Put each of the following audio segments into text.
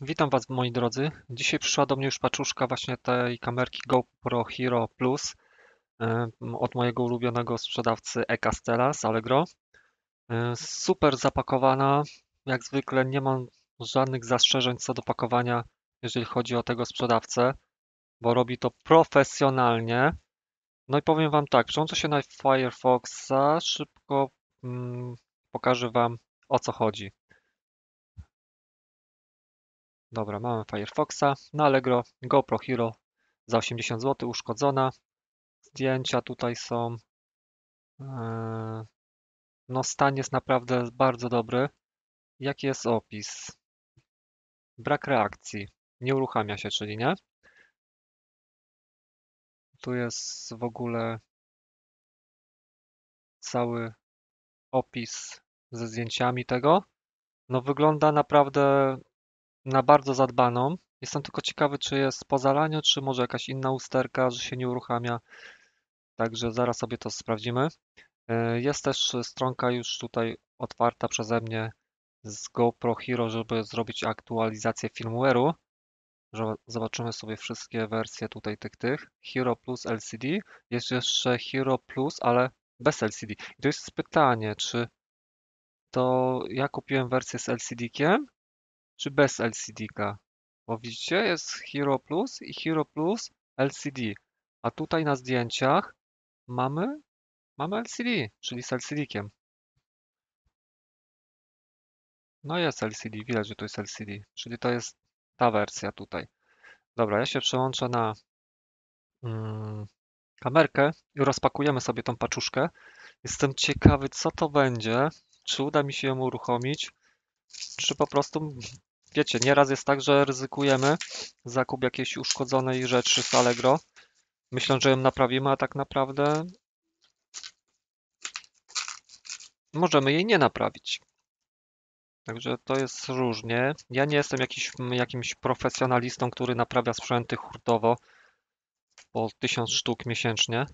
Witam Was, moi drodzy. Dzisiaj przyszła do mnie już paczuszka właśnie tej kamerki GoPro Hero Plus od mojego ulubionego sprzedawcy eCastella z Allegro. Super zapakowana, jak zwykle nie mam żadnych zastrzeżeń co do pakowania, jeżeli chodzi o tego sprzedawcę, bo robi to profesjonalnie. No i powiem Wam tak, przełączę się na Firefoxa, szybko pokażę Wam, o co chodzi. Dobra, mamy Firefoxa, na Allegro, GoPro Hero za 80 zł, uszkodzona. Zdjęcia tutaj są. No stan jest naprawdę bardzo dobry. Jaki jest opis? Brak reakcji, nie uruchamia się, czyli nie. Tu jest w ogóle cały opis ze zdjęciami tego. No wygląda naprawdę na bardzo zadbaną. Jestem tylko ciekawy, czy jest po zalaniu, czy może jakaś inna usterka, że się nie uruchamia. Także zaraz sobie to sprawdzimy. Jest też stronka już tutaj otwarta przeze mnie z GoPro Hero, żeby zrobić aktualizację firmware'u. Zobaczymy sobie wszystkie wersje tutaj tych. Hero Plus LCD. Jest jeszcze Hero Plus, ale bez LCD. I to jest pytanie, czy to ja kupiłem wersję z LCD-kiem, czy bez LCD-ka? Bo widzicie, jest Hero Plus i Hero Plus LCD. A tutaj na zdjęciach mamy LCD, czyli z LCD-kiem. No jest LCD, widać, że to jest LCD, czyli to jest ta wersja tutaj. Dobra, ja się przełączę na kamerkę i rozpakujemy sobie tą paczuszkę. Jestem ciekawy, co to będzie, czy uda mi się ją uruchomić, czy po prostu, wiecie, nieraz jest tak, że ryzykujemy zakup jakiejś uszkodzonej rzeczy z Allegro, myśląc, że ją naprawimy, a tak naprawdę możemy jej nie naprawić. Także to jest różnie. Ja nie jestem jakimś profesjonalistą, który naprawia sprzęty hurtowo po 1000 sztuk miesięcznie.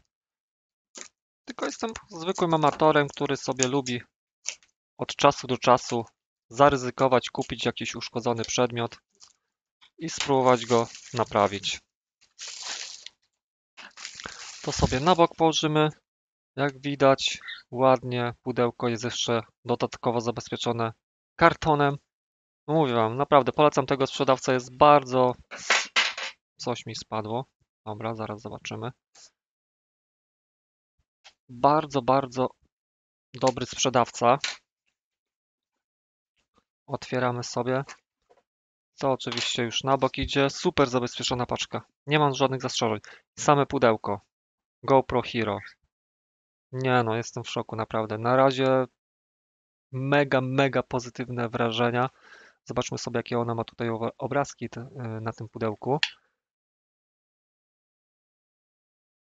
Tylko jestem zwykłym amatorem, który sobie lubi od czasu do czasu zaryzykować, kupić jakiś uszkodzony przedmiot i spróbować go naprawić. To sobie na bok położymy. Jak widać, ładnie pudełko jest jeszcze dodatkowo zabezpieczone kartonem. Mówię Wam, naprawdę polecam tego sprzedawcę, jest bardzo... Coś mi spadło. Dobra, zaraz zobaczymy. Bardzo, bardzo dobry sprzedawca. Otwieramy sobie. To oczywiście już na bok idzie. Super zabezpieczona paczka. Nie mam żadnych zastrzeżeń. Same pudełko. GoPro Hero. Nie no, jestem w szoku naprawdę. Na razie mega pozytywne wrażenia. Zobaczmy sobie, jakie ona ma tutaj obrazki na tym pudełku.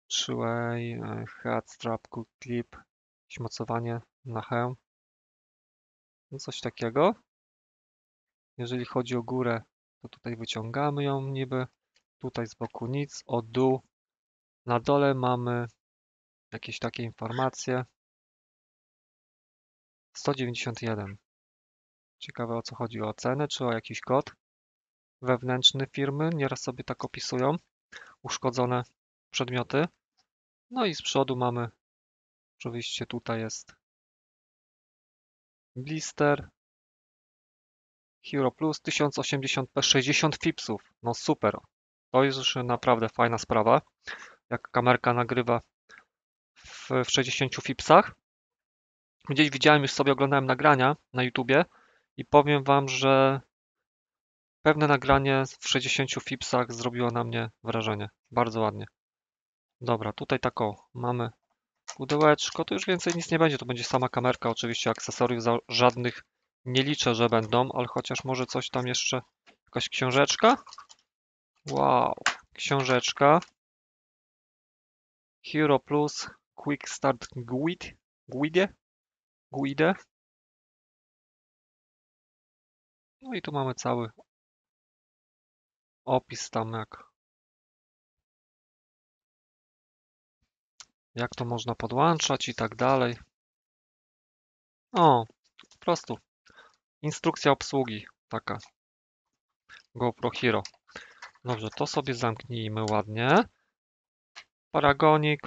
Trzyway, head strap, cook clip, mocowanie na hełm. No coś takiego. Jeżeli chodzi o górę, to tutaj wyciągamy ją niby. Tutaj z boku nic, od dół. Na dole mamy jakieś takie informacje. 191. Ciekawe, o co chodzi, o cenę czy o jakiś kod wewnętrzny firmy. Nieraz sobie tak opisują uszkodzone przedmioty. No i z przodu mamy, oczywiście tutaj jest blister. Hero Plus 1080p 60 fipsów. No super. To jest już naprawdę fajna sprawa. Jak kamerka nagrywa w 60 fipsach. Gdzieś widziałem, już sobie oglądałem nagrania na YouTubie i powiem Wam, że pewne nagranie w 60 fipsach zrobiło na mnie wrażenie. Bardzo ładnie. Dobra, tutaj taką mamy pudełeczko. To już więcej nic nie będzie. To będzie sama kamerka. Oczywiście akcesoriów żadnych nie liczę, że będą, ale chociaż może coś tam jeszcze. Jakaś książeczka? Wow, książeczka. Hero Plus Quick Start Guide. No i tu mamy cały opis tam, jak to można podłączać i tak dalej. O, po prostu instrukcja obsługi taka. GoPro Hero. Dobrze, to sobie zamknijmy ładnie. Paragonik.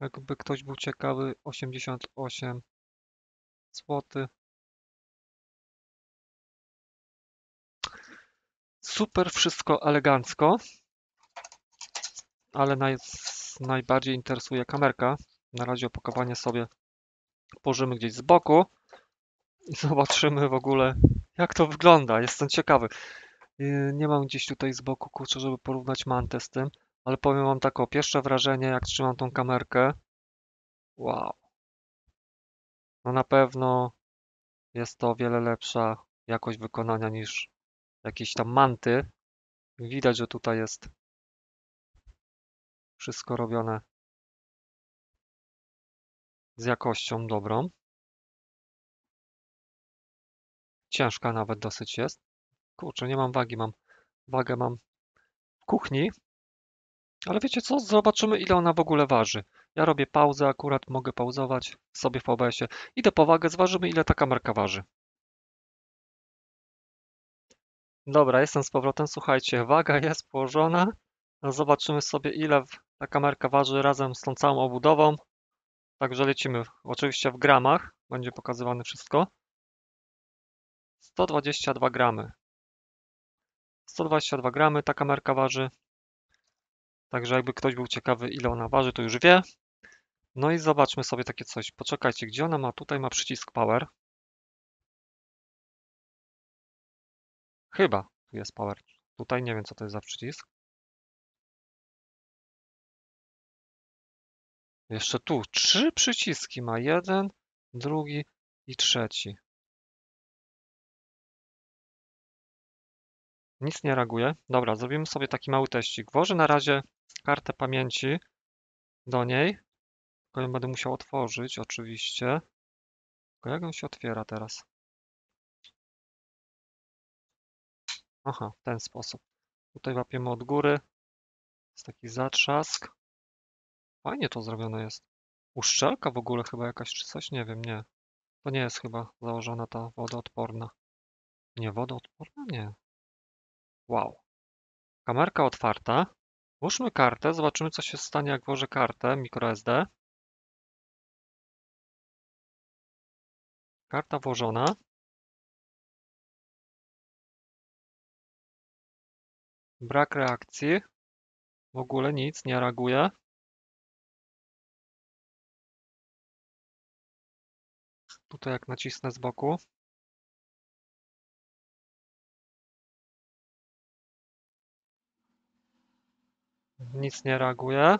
Jakby ktoś był ciekawy, 88 zł. Super, wszystko elegancko. Ale najbardziej interesuje kamerka. Na razie opakowanie sobie położymy gdzieś z boku i zobaczymy w ogóle, jak to wygląda. Jestem ciekawy. Nie mam gdzieś tutaj z boku, kurczę, żeby porównać mantę z tym, ale powiem wam tak, o, pierwsze wrażenie, jak trzymam tą kamerkę. Wow. No na pewno jest to o wiele lepsza jakość wykonania niż jakieś tam manty. Widać, że tutaj jest wszystko robione z jakością dobrą. Ciężka nawet dosyć jest. Kurczę, nie mam wagi, wagę mam w kuchni. Ale wiecie co? Zobaczymy, ile ona w ogóle waży. Ja robię pauzę, akurat mogę pauzować sobie w OBS-ie. Idę po wagę, zważymy, ile ta kamerka waży. Dobra, jestem z powrotem. Słuchajcie, waga jest położona. Zobaczymy sobie, ile ta kamerka waży razem z tą całą obudową. Także lecimy. Oczywiście w gramach będzie pokazywane wszystko. 122 gramy. 122 gramy ta kamerka waży. Także jakby ktoś był ciekawy, ile ona waży, to już wie. No i zobaczmy sobie takie coś. Poczekajcie, gdzie ona ma? Tutaj ma przycisk power. Chyba tu jest power. Tutaj nie wiem, co to jest za przycisk. Jeszcze tu 3 przyciski ma. Jeden, drugi i trzeci. Nic nie reaguje. Dobra, zrobimy sobie taki mały teścik. Włożę na razie kartę pamięci do niej. Tylko ją będę musiał otworzyć oczywiście. Tylko jak ją się otwiera teraz? Aha, w ten sposób. Tutaj łapiemy od góry. Jest taki zatrzask. Fajnie to zrobione jest. Uszczelka w ogóle chyba jakaś czy coś? Nie wiem, nie. To nie jest chyba założona ta wodoodporna. Nie, wodoodporna? Nie. Wow. Kamerka otwarta. Włóżmy kartę, zobaczymy, co się stanie, jak włożę kartę microSD. Karta włożona. Brak reakcji. W ogóle nic, nie reaguje. Tutaj jak nacisnę z boku. Nic nie reaguje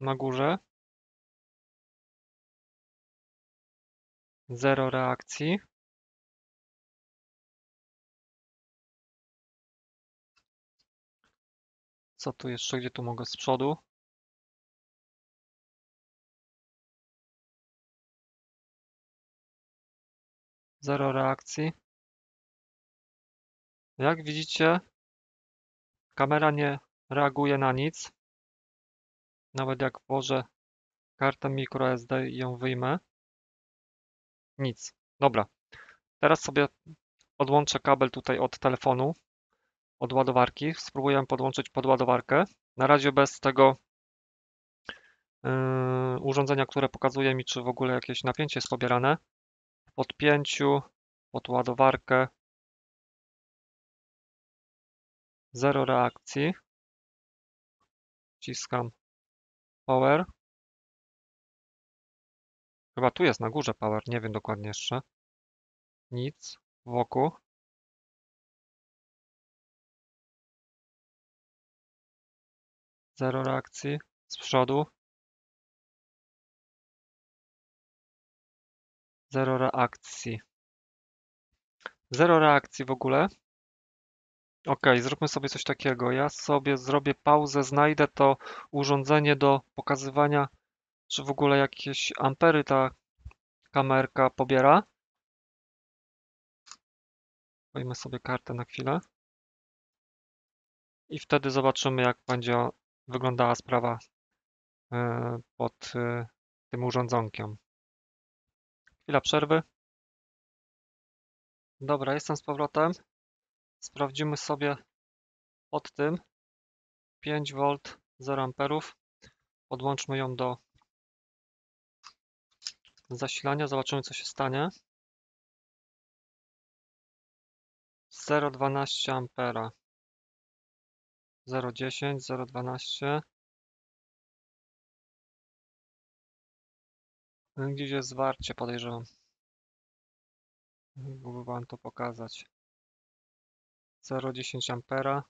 na górze. Zero reakcji. Co tu jeszcze? Gdzie tu mogę z przodu? Zero reakcji. Jak widzicie, kamera nie reaguje na nic. Nawet jak włożę kartę microSD i ją wyjmę. Nic. Dobra. Teraz sobie odłączę kabel tutaj od telefonu, od ładowarki. Spróbuję podłączyć pod ładowarkę. Na razie bez tego urządzenia, które pokazuje mi, czy w ogóle jakieś napięcie jest pobierane. W podpięciu, pod ładowarkę. Zero reakcji. Wciskam power. Chyba tu jest na górze power, nie wiem dokładnie jeszcze. Nic wokół. Zero reakcji z przodu. Zero reakcji. Zero reakcji w ogóle. Ok, zróbmy sobie coś takiego. Ja sobie zrobię pauzę, znajdę to urządzenie do pokazywania, czy w ogóle jakieś ampery ta kamerka pobiera. Weźmy sobie kartę na chwilę. I wtedy zobaczymy, jak będzie wyglądała sprawa pod tym urządzonkiem. Chwila przerwy. Dobra, jestem z powrotem. Sprawdzimy sobie pod tym 5V 0A. Podłączmy ją do zasilania, zobaczymy co się stanie. 0,12 A, 0,10, 0,12. Gdzieś jest zwarcie, podejrzewam. Mógłbym wam to pokazać. 0,10 ampera.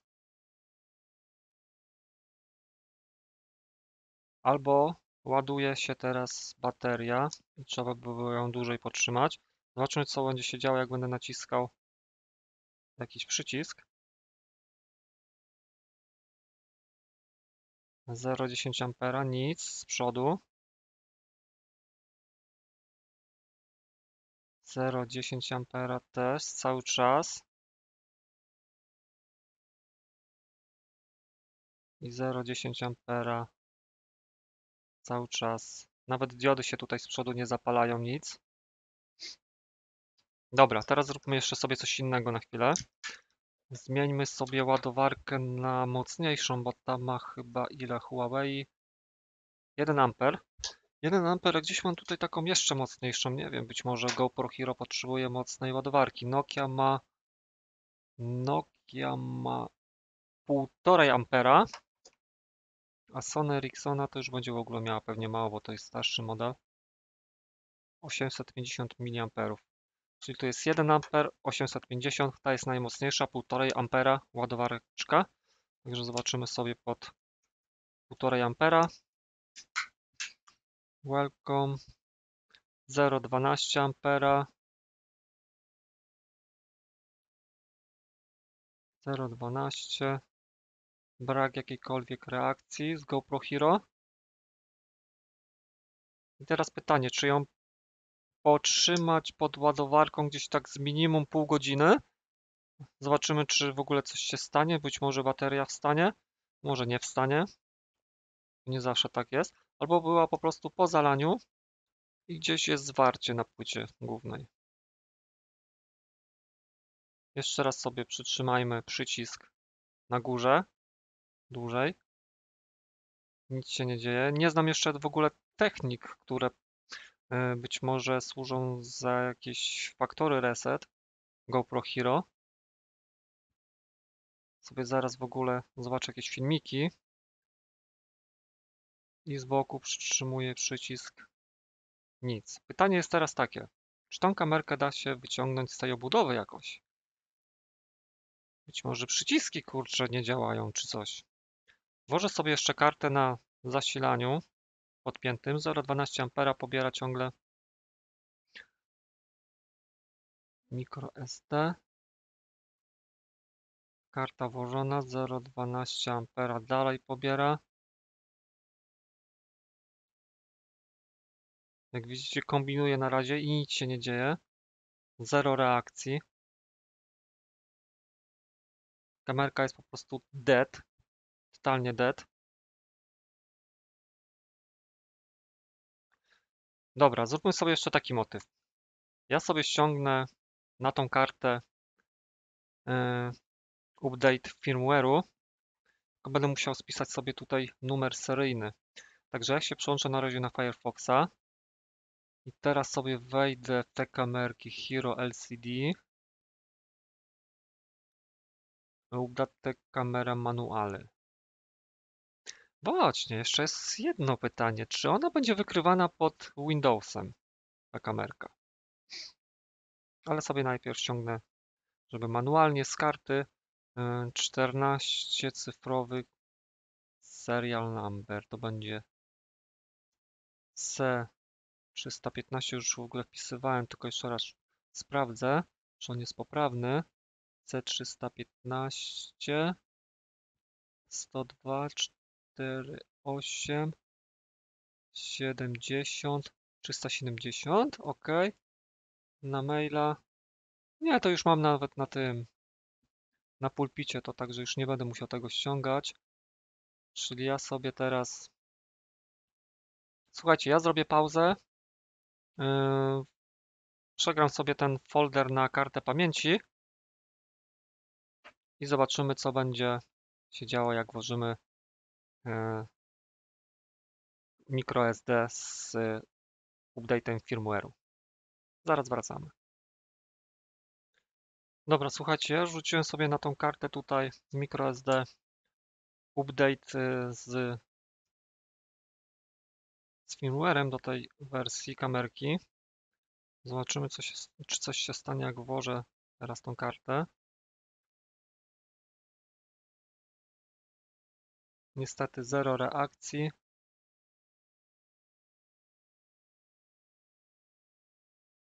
Albo ładuje się teraz bateria i trzeba by było ją dłużej podtrzymać. Zobaczmy co będzie się działo, jak będę naciskał jakiś przycisk. 0,10 ampera, nic z przodu. 0,10 ampera też cały czas i 0,10 ampera cały czas. Nawet diody się tutaj z przodu nie zapalają, nic. Dobra, teraz zróbmy jeszcze sobie coś innego na chwilę. Zmieńmy sobie ładowarkę na mocniejszą, bo ta ma chyba ile? Huawei 1 amper. 1 amper, gdzieś mam tutaj taką jeszcze mocniejszą, nie wiem, być może GoPro Hero potrzebuje mocnej ładowarki. Nokia ma 1,5 ampera, a Sony Ericssona to już będzie w ogóle miała pewnie mało, bo to jest starszy model. 850 mA, czyli to jest 1 amper, 850, ta jest najmocniejsza, 1,5 ampera ładowareczka. Także zobaczymy sobie pod 1,5 ampera. Welcome, 0,12 ampera, 0,12, brak jakiejkolwiek reakcji z GoPro Hero. I teraz pytanie, czy ją potrzymać pod ładowarką gdzieś tak z minimum pół godziny? Zobaczymy, czy w ogóle coś się stanie, być może bateria wstanie, może nie wstanie, nie zawsze tak jest. Albo była po prostu po zalaniu i gdzieś jest zwarcie na płycie głównej. Jeszcze raz sobie przytrzymajmy przycisk na górze, dłużej. Nic się nie dzieje. Nie znam jeszcze w ogóle technik, które być może służą za jakieś faktory reset GoPro Hero. Sobie zaraz w ogóle zobaczę jakieś filmiki. I z boku przytrzymuję przycisk. Nic. Pytanie jest teraz takie. Czy tą kamerkę da się wyciągnąć z tej obudowy jakoś? Być może przyciski, kurczę, nie działają czy coś. Włożę sobie jeszcze kartę na zasilaniu podpiętym. 0,12 A pobiera ciągle microSD. Karta włożona. 0,12 A dalej pobiera. Jak widzicie, kombinuję na razie i nic się nie dzieje. Zero reakcji. Kamerka jest po prostu dead. Totalnie dead. Dobra, zróbmy sobie jeszcze taki motyw. Ja sobie ściągnę na tą kartę update firmware'u. Będę musiał spisać sobie tutaj numer seryjny. Także ja się przełączę na razie na Firefoxa. I teraz sobie wejdę w te kamerki Hero LCD. Update kamera manuale. Właśnie, jeszcze jest jedno pytanie. Czy ona będzie wykrywana pod Windowsem? Ta kamerka. Ale sobie najpierw ściągnę, żeby manualnie z karty 14-cyfrowy serial number. To będzie C. 315 już w ogóle wpisywałem, tylko jeszcze raz sprawdzę, czy on jest poprawny. C315 102 48 70 370, ok. Na maila. Nie, to już mam nawet na tym, na pulpicie to, także już nie będę musiał tego ściągać. Czyli ja sobie teraz, słuchajcie, ja zrobię pauzę. Przegram sobie ten folder na kartę pamięci i zobaczymy, co będzie się działo, jak włożymy microSD z update'em firmware'u. Zaraz wracamy. Dobra, słuchajcie, rzuciłem sobie na tą kartę tutaj microSD update z firmware'em do tej wersji kamerki. Zobaczymy, czy coś się stanie, jak włożę teraz tą kartę. Niestety zero reakcji.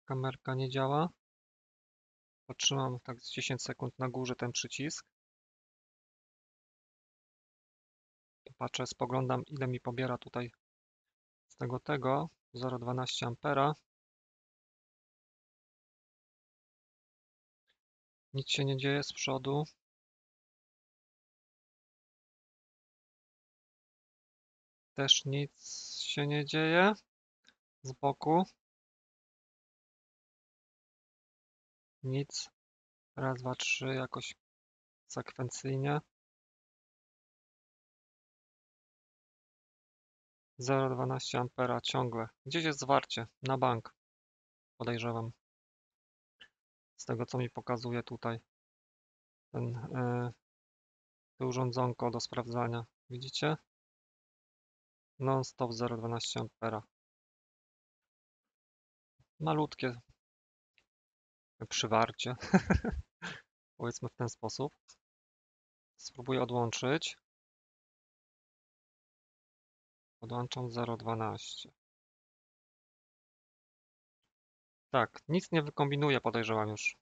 Kamerka nie działa. Otrzymam tak z 10 sekund na górze ten przycisk. Patrzę, spoglądam, ile mi pobiera tutaj z tego 0,12 ampera. Nic się nie dzieje z przodu. Też nic się nie dzieje z boku. Nic. Raz, dwa, trzy, jakoś sekwencyjnie. 0,12 ampera ciągle. Gdzieś jest zwarcie, na bank. Podejrzewam. Z tego, co mi pokazuje tutaj to urządzonko do sprawdzania. Widzicie? Non-stop 0,12 ampera. Malutkie przywarcie. Powiedzmy w ten sposób. Spróbuję odłączyć. Podłączam 0,12. Tak, nic nie wykombinuję, podejrzewam już.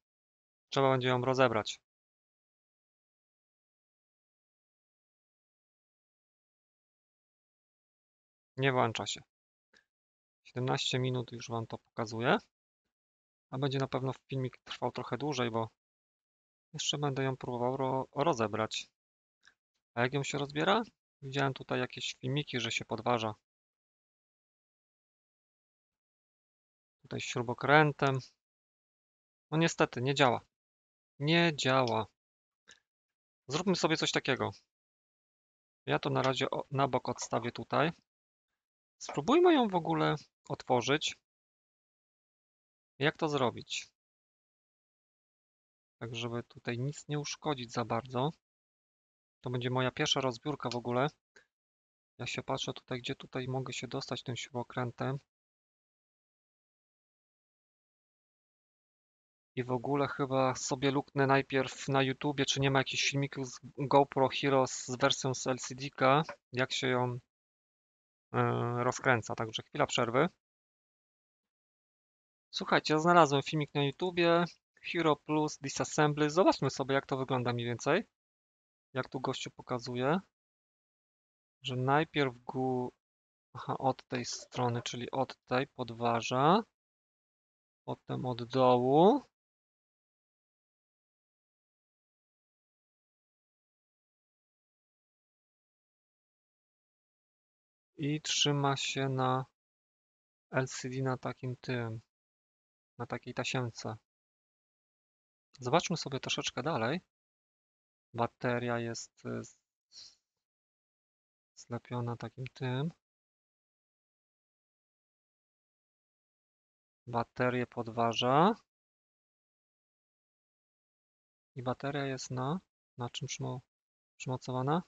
Trzeba będzie ją rozebrać. Nie włącza się. 17 minut już wam to pokazuję. A będzie na pewno filmik trwał trochę dłużej, bo jeszcze będę ją próbował rozebrać. A jak ją się rozbiera? Widziałem tutaj jakieś filmiki, że się podważa. Tutaj śrubokrętem. No niestety, nie działa. Nie działa. Zróbmy sobie coś takiego. Ja to na razie na bok odstawię tutaj. Spróbujmy ją w ogóle otworzyć. Jak to zrobić? Tak, żeby tutaj nic nie uszkodzić za bardzo. To będzie moja pierwsza rozbiórka w ogóle. Ja się patrzę tutaj, gdzie tutaj mogę się dostać tym śrubokrętem. I w ogóle chyba sobie luknę najpierw na YouTubie, czy nie ma jakichś filmików z GoPro Hero z wersją z LCD-ka, jak się ją rozkręca. Także chwila przerwy. Słuchajcie, znalazłem filmik na YouTubie. Hero Plus Disassembly. Zobaczmy sobie, jak to wygląda mniej więcej. Jak tu gościu pokazuje, że najpierw od tej strony, czyli od tej podważa, potem od dołu. I trzyma się na LCD na takim na takiej tasiemce. Zobaczmy sobie troszeczkę dalej. Bateria jest zlepiona takim Baterię podważa. I bateria jest na czym przymocowana?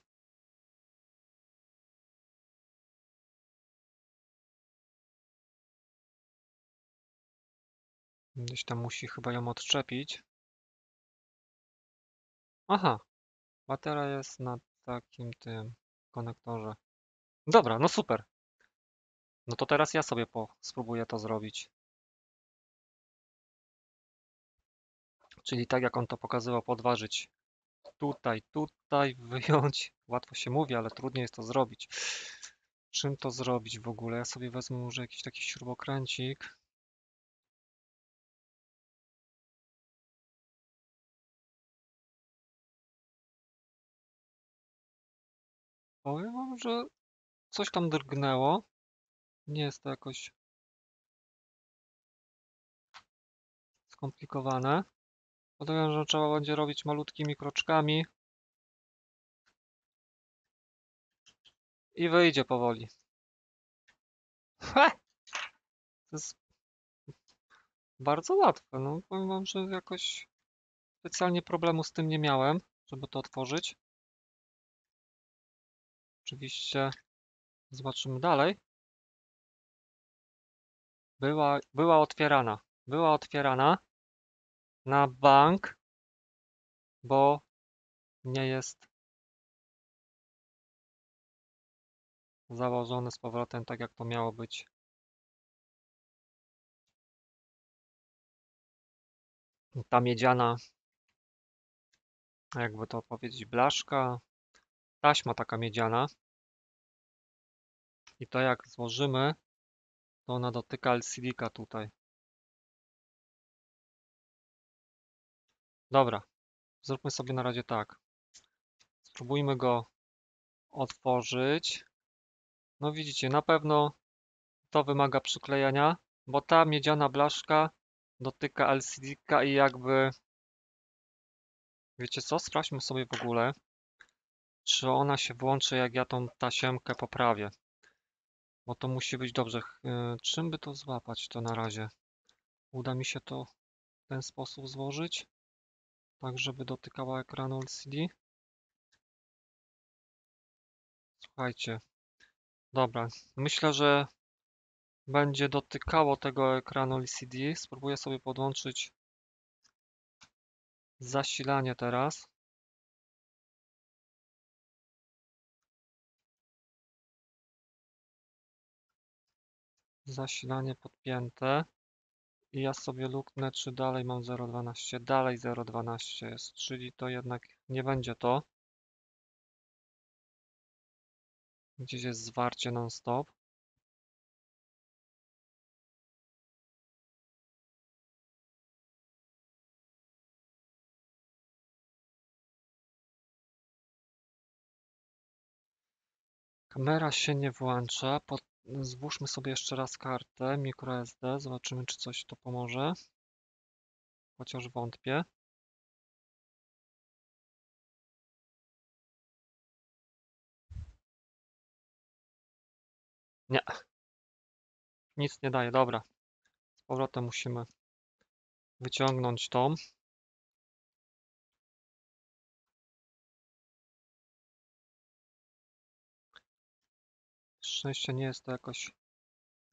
Gdzieś tam musi chyba ją odczepić. Aha. Bateria jest na takim konektorze. Dobra, no super. No to teraz ja sobie spróbuję to zrobić. Czyli tak jak on to pokazywał, podważyć tutaj, wyjąć. Łatwo się mówi, ale trudniej jest to zrobić. Czym to zrobić w ogóle? Ja sobie wezmę może jakiś taki śrubokręcik. Powiem wam, że coś tam drgnęło. Nie jest to jakoś skomplikowane. Podejrzewam, że trzeba będzie robić malutkimi kroczkami. i wyjdzie powoli. To jest bardzo łatwe. No, powiem wam, że jakoś specjalnie problemu z tym nie miałem, żeby to otworzyć. Oczywiście zobaczymy dalej. Była otwierana na bank, bo nie jest założone z powrotem tak, jak to miało być. Ta miedziana, jakby to powiedzieć, blaszka, taśma taka miedziana. I to jak złożymy, to ona dotyka LCD-ka tutaj. Dobra, zróbmy sobie na razie tak. Spróbujmy go otworzyć. No widzicie, na pewno to wymaga przyklejenia, bo ta miedziana blaszka dotyka LCD-ka i jakby... Wiecie co? Sprawdźmy sobie w ogóle, czy ona się włączy, jak ja tą tasiemkę poprawię. Bo to musi być dobrze. Czym by to złapać to na razie? Uda mi się to w ten sposób złożyć, tak żeby dotykała ekranu LCD. Słuchajcie. Dobra, myślę, że będzie dotykało tego ekranu LCD. Spróbuję sobie podłączyć zasilanie teraz. Zasilanie podpięte i ja sobie luknę, czy dalej mam 0,12. Dalej 0,12 jest, czyli to jednak nie będzie to. Gdzieś jest zwarcie non-stop. Kamera się nie włącza. Zwłóżmy sobie jeszcze raz kartę microSD. Zobaczymy, czy coś to pomoże. Chociaż wątpię. Nie. Nic nie daje. Dobra. Z powrotem musimy wyciągnąć tą. Na szczęście nie jest to jakoś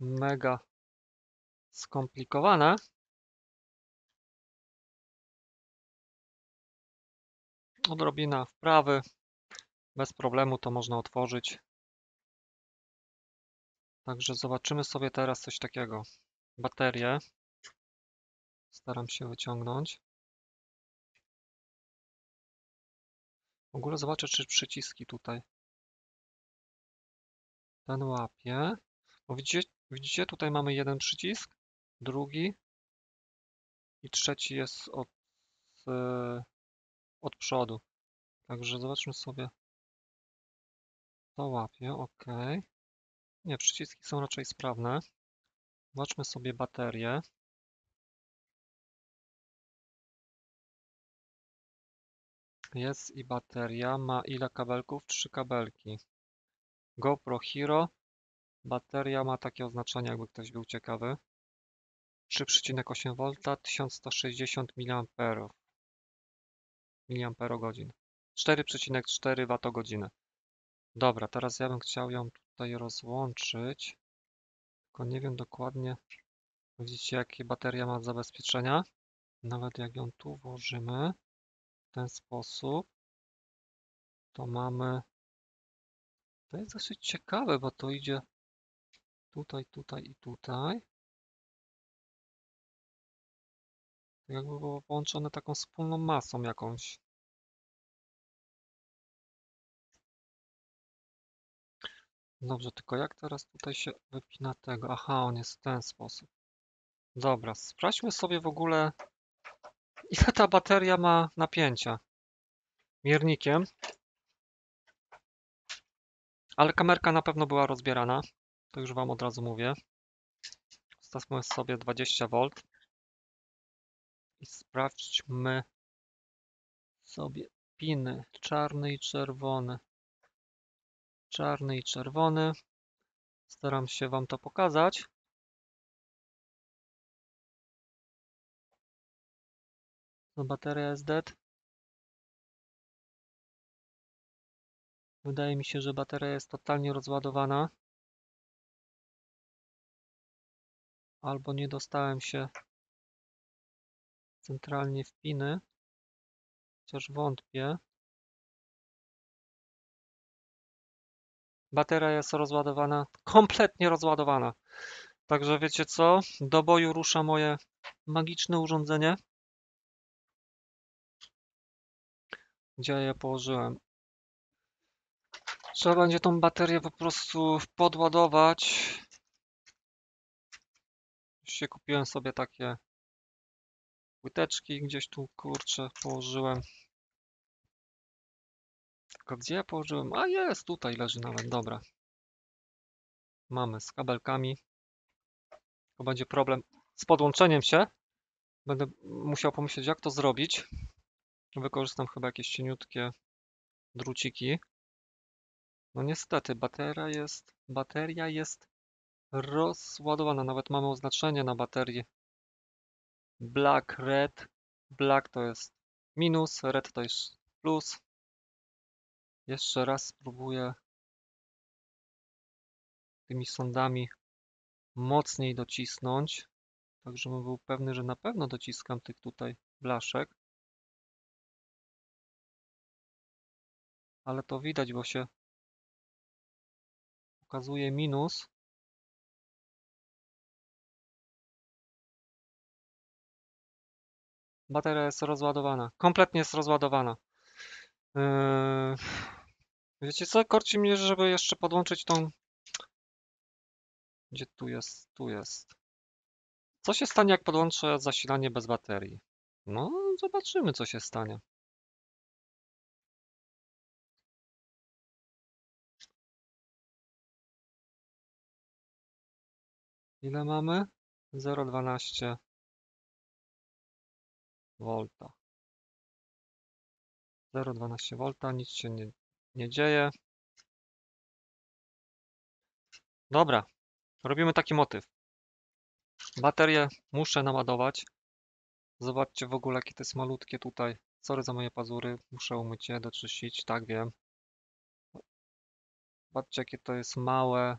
mega skomplikowane. Odrobina wprawy. Bez problemu to można otworzyć. Także zobaczymy sobie teraz coś takiego. Baterię. Staram się wyciągnąć. W ogóle zobaczę, czy przyciski tutaj. Ten łapie. Bo widzicie, tutaj mamy jeden przycisk, drugi i trzeci jest od przodu. Także zobaczmy sobie. To łapie, ok. Nie, przyciski są raczej sprawne. Zobaczmy sobie baterię. Jest i bateria. Ma ile kabelków? 3 kabelki. GoPro Hero. Bateria ma takie oznaczenie, jakby ktoś był ciekawy. 3,8 V, 1160 mAh. 4,4 Wh. Dobra, teraz ja bym chciał ją tutaj rozłączyć. Tylko nie wiem dokładnie. Widzicie, jakie bateria ma zabezpieczenia. Nawet jak ją tu włożymy w ten sposób, to mamy... To jest dosyć ciekawe, bo to idzie tutaj, tutaj i tutaj. To jakby było połączone taką wspólną masą jakąś. Dobrze, tylko jak teraz tutaj się wypina tego? Aha, on jest w ten sposób. Dobra, sprawdźmy sobie w ogóle, ile ta bateria ma napięcia. Miernikiem. Ale kamerka na pewno była rozbierana, to już wam od razu mówię. Wstawmy sobie 20 V i sprawdźmy sobie piny, czarny i czerwony. czarny i czerwony. Staram się wam to pokazać. No, bateria jest dead. Wydaje mi się, że bateria jest totalnie rozładowana. Albo nie dostałem się centralnie w piny. Chociaż wątpię. Bateria jest rozładowana, kompletnie rozładowana. Także wiecie co? Do boju rusza moje magiczne urządzenie. Gdzie je położyłem? Trzeba będzie tą baterię po prostu podładować. Już kupiłem sobie takie płyteczki, gdzieś tu kurczę położyłem. Tylko gdzie ja położyłem? A jest, tutaj leży nawet, dobra. Mamy z kabelkami. To będzie problem z podłączeniem się. Będę musiał pomyśleć, jak to zrobić. Wykorzystam chyba jakieś cieniutkie druciki. No niestety, bateria jest rozładowana. Nawet mamy oznaczenie na baterii. Black, red. Black to jest minus, red to jest plus. Jeszcze raz spróbuję tymi sondami mocniej docisnąć. Tak, żebym był pewny, że na pewno dociskam tych tutaj blaszek. Ale to widać, bo się pokazuje minus. Bateria jest rozładowana. Kompletnie jest rozładowana. Wiecie co? Korci mnie, żeby jeszcze podłączyć tą... Gdzie tu jest? Tu jest. Co się stanie, jak podłączę zasilanie bez baterii? No, zobaczymy, co się stanie. Ile mamy? 0,12 V. 0,12 V, nic się nie dzieje. Dobra, robimy taki motyw. Baterię muszę naładować. Zobaczcie w ogóle, jakie to jest malutkie tutaj. Sorry za moje pazury, muszę umyć je, doczyścić, tak wiem. Zobaczcie, jakie to jest małe.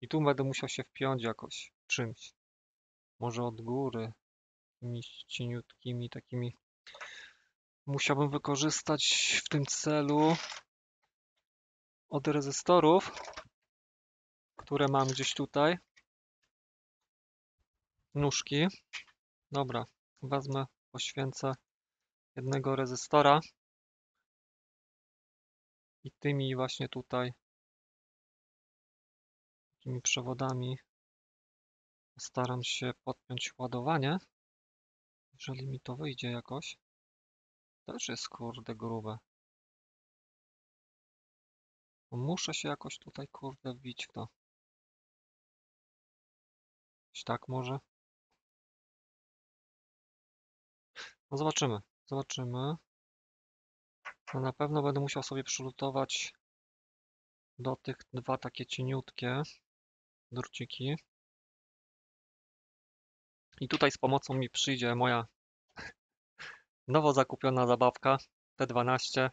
I tu będę musiał się wpiąć jakoś czymś. Może od góry. Tymi cieniutkimi takimi. Musiałbym wykorzystać w tym celu od rezystorów, które mam gdzieś tutaj. Nóżki. Dobra, wezmę, poświęcę jednego rezystora. I tymi właśnie tutaj takimi przewodami staram się podpiąć ładowanie, jeżeli mi to wyjdzie jakoś. Też jest kurde grube. Muszę się jakoś tutaj kurde wbić w to. Tak może. No zobaczymy, zobaczymy. No na pewno będę musiał sobie przylutować do tych dwa takie cieniutkie druciki. I tutaj z pomocą mi przyjdzie moja nowo zakupiona zabawka T12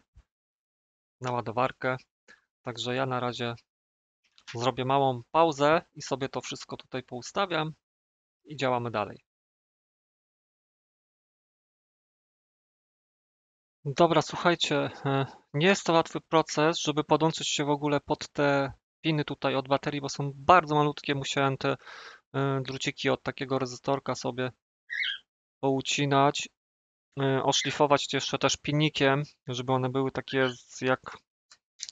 na ładowarkę. Także ja na razie zrobię małą pauzę i sobie to wszystko tutaj poustawiam i działamy dalej. Dobra, słuchajcie, nie jest to łatwy proces, żeby podłączyć się w ogóle pod te piny tutaj od baterii, bo są bardzo malutkie. Musiałem te druciki od takiego rezystorka sobie poucinać, oszlifować jeszcze też pinnikiem, żeby one były takie jak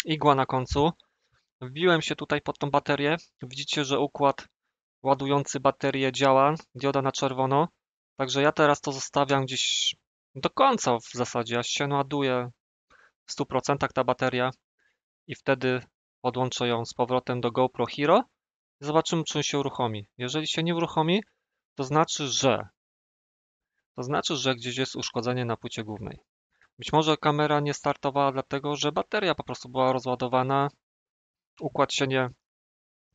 igła na końcu. Wbiłem się tutaj pod tą baterię. Widzicie, że układ ładujący baterię działa, dioda na czerwono. Także ja teraz to zostawiam gdzieś do końca w zasadzie, aż się ładuje w 100% ta bateria i wtedy podłączę ją z powrotem do GoPro Hero. Zobaczymy, czy się uruchomi. Jeżeli się nie uruchomi, to znaczy, że gdzieś jest uszkodzenie na płycie głównej. Być może kamera nie startowała dlatego, że bateria po prostu była rozładowana, układ się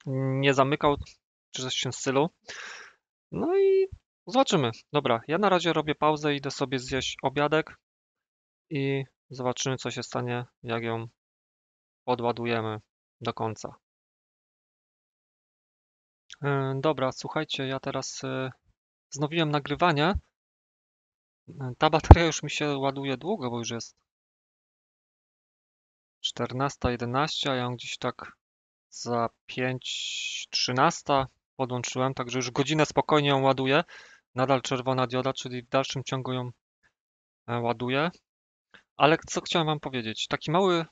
nie zamykał, czy coś w tym stylu. No i zobaczymy. Dobra, ja na razie robię pauzę, idę sobie zjeść obiadek i zobaczymy, co się stanie, jak ją podładujemy do końca. Dobra, słuchajcie, ja teraz wznowiłem nagrywanie. Ta bateria już mi się ładuje długo, bo już jest 14:11, a ja ją gdzieś tak za 5:13 podłączyłem, także już godzinę spokojnie ją ładuję. Nadal czerwona dioda, czyli w dalszym ciągu ją ładuję. Ale co chciałem wam powiedzieć, taki mały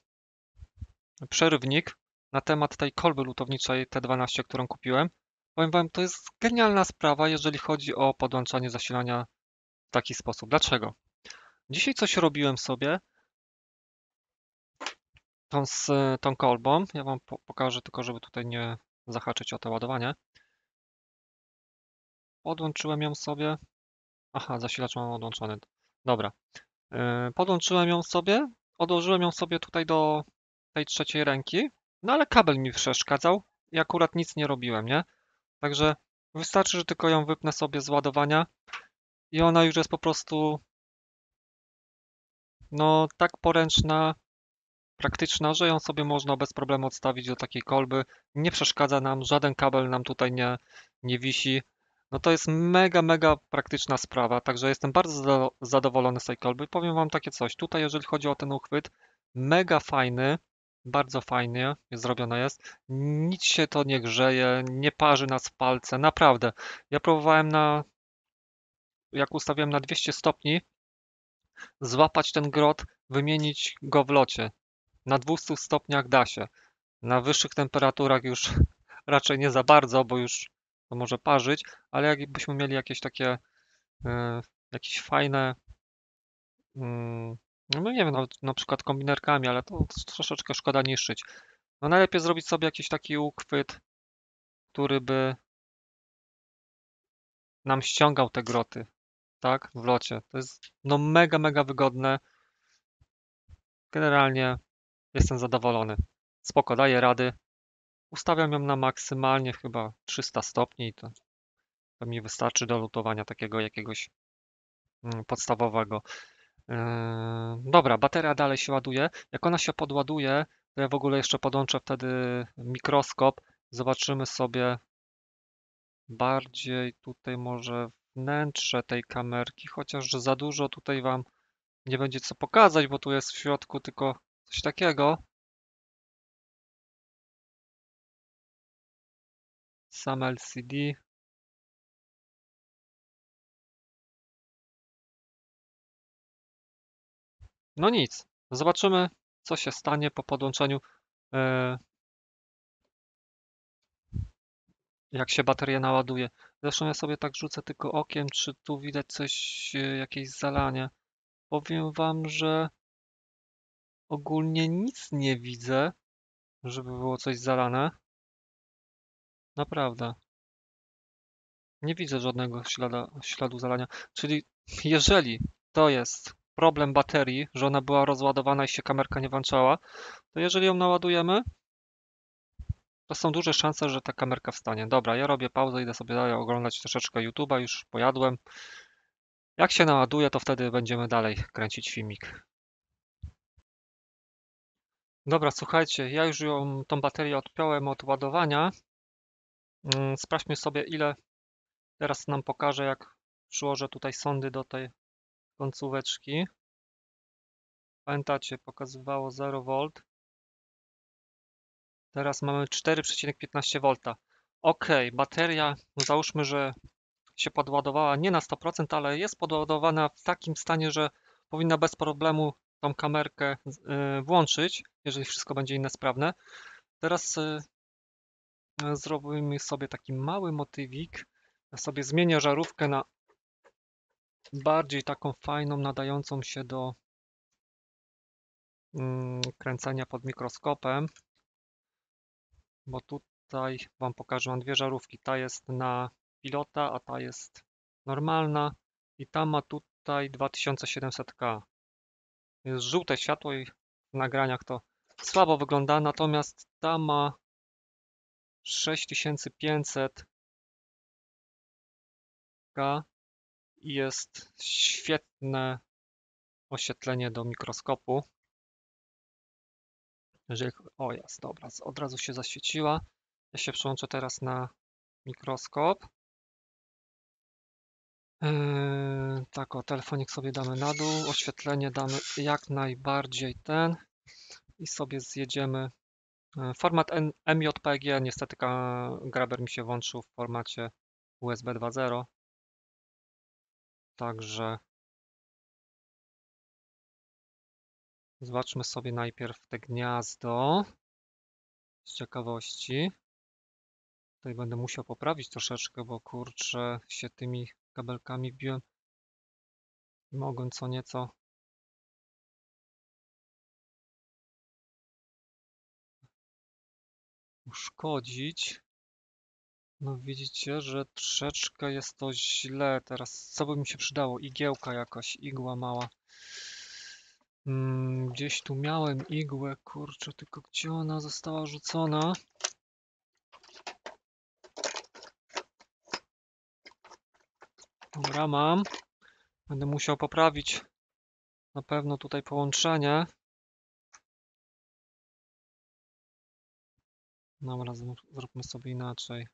przerywnik na temat tej kolby lutowniczej T12, którą kupiłem. Powiem wam, to jest genialna sprawa, jeżeli chodzi o podłączanie zasilania w taki sposób. Dlaczego? Dzisiaj coś robiłem sobie tą kolbą. Ja wam pokażę, tylko żeby tutaj nie zahaczyć o to ładowanie. Podłączyłem ją sobie. Aha, zasilacz mam odłączony. Dobra. Podłączyłem ją sobie. Odłożyłem ją sobie tutaj do tej trzeciej ręki. No ale kabel mi przeszkadzał i akurat nic nie robiłem, nie? Także wystarczy, że tylko ją wypnę sobie z ładowania i ona już jest po prostu no tak poręczna, praktyczna, że ją sobie można bez problemu odstawić do takiej kolby. Nie przeszkadza nam, żaden kabel nam tutaj nie wisi. No to jest mega, mega praktyczna sprawa, także jestem bardzo zadowolony z tej kolby. Powiem wam takie coś, tutaj jeżeli chodzi o ten uchwyt, mega fajny. Bardzo fajnie zrobiona jest. Nic się to nie grzeje, nie parzy nas w palce. Naprawdę. Ja próbowałem jak ustawiłem na 200 stopni, złapać ten grot, wymienić go w locie. Na 200 stopniach da się. Na wyższych temperaturach już raczej nie za bardzo, bo już to może parzyć, ale jakbyśmy mieli jakieś takie jakieś fajne no nie wiem, na przykład kombinerkami, ale to troszeczkę szkoda niszczyć. No najlepiej zrobić sobie jakiś taki uchwyt, który by nam ściągał te groty, tak, w locie. To jest no mega, mega wygodne. Generalnie jestem zadowolony. Spoko, daję rady. Ustawiam ją na maksymalnie chyba 300 stopni i to mi wystarczy do lutowania takiego jakiegoś podstawowego. Dobra, bateria dalej się ładuje. Jak ona się podładuje, to ja w ogóle jeszcze podłączę wtedy mikroskop. Zobaczymy sobie bardziej tutaj może wnętrze tej kamerki, chociaż za dużo tutaj wam nie będzie co pokazać, bo tu jest w środku tylko coś takiego. Sam LCD. No nic, zobaczymy, co się stanie po podłączeniu, jak się bateria naładuje. Zresztą ja sobie tak rzucę tylko okiem, czy tu widać coś, jakieś zalanie. Powiem wam, że ogólnie nic nie widzę, żeby było coś zalane. Naprawdę. Nie widzę żadnego śladu zalania. Czyli jeżeli to jest problem baterii, że ona była rozładowana i się kamerka nie włączała, to jeżeli ją naładujemy, to są duże szanse, że ta kamerka wstanie. Dobra, ja robię pauzę, idę sobie dalej oglądać troszeczkę YouTube'a, już pojadłem. Jak się naładuje, to wtedy będziemy dalej kręcić filmik. Dobra, słuchajcie, ja już tą baterię odpiąłem od ładowania. Sprawdźmy sobie, ile teraz nam pokaże, jak przyłożę tutaj sondy do tej końcóweczki. Pamiętacie, pokazywało 0V. Teraz mamy 4,15V. Ok, bateria, załóżmy, że się podładowała nie na 100%, ale jest podładowana w takim stanie, że powinna bez problemu tą kamerkę włączyć, jeżeli wszystko będzie inne sprawne. Teraz zrobimy sobie taki mały motywik. Ja sobie zmienię żarówkę na bardziej taką fajną, nadającą się do kręcenia pod mikroskopem, bo tutaj wam pokażę, mam dwie żarówki, ta jest na pilota, a ta jest normalna i ta ma tutaj 2700K, jest żółte światło i w nagraniach to słabo wygląda, natomiast ta ma 6500K i jest świetne oświetlenie do mikroskopu. Jeżeli... O jest, dobra, od razu się zaświeciła. Ja się przełączę teraz na mikroskop. Tak, o telefonik sobie damy na dół, oświetlenie damy jak najbardziej ten i sobie zjedziemy. Format MJPG, niestety graber mi się włączył w formacie USB 2.0. Także zobaczmy sobie najpierw te gniazdo z ciekawości. Tutaj będę musiał poprawić troszeczkę, bo kurczę się tymi kabelkami biłem. Mogłem co nieco. Uszkodzić. No widzicie, że troszeczkę jest to źle. Teraz co by mi się przydało? Igiełka jakaś, igła mała. Gdzieś tu miałem igłę, kurczę, tylko gdzie ona została rzucona? Dobra, mam. Będę musiał poprawić na pewno tutaj połączenie. Dobra, zróbmy sobie inaczej.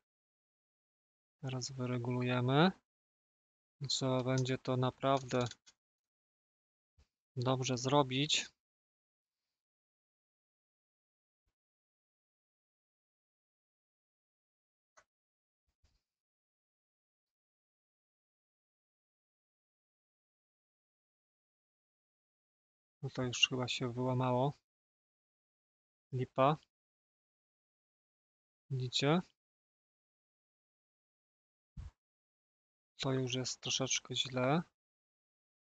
Teraz wyregulujemy. Trzeba będzie to naprawdę dobrze zrobić. No to już chyba się wyłamało. Lipa. Widzicie? To już jest troszeczkę źle.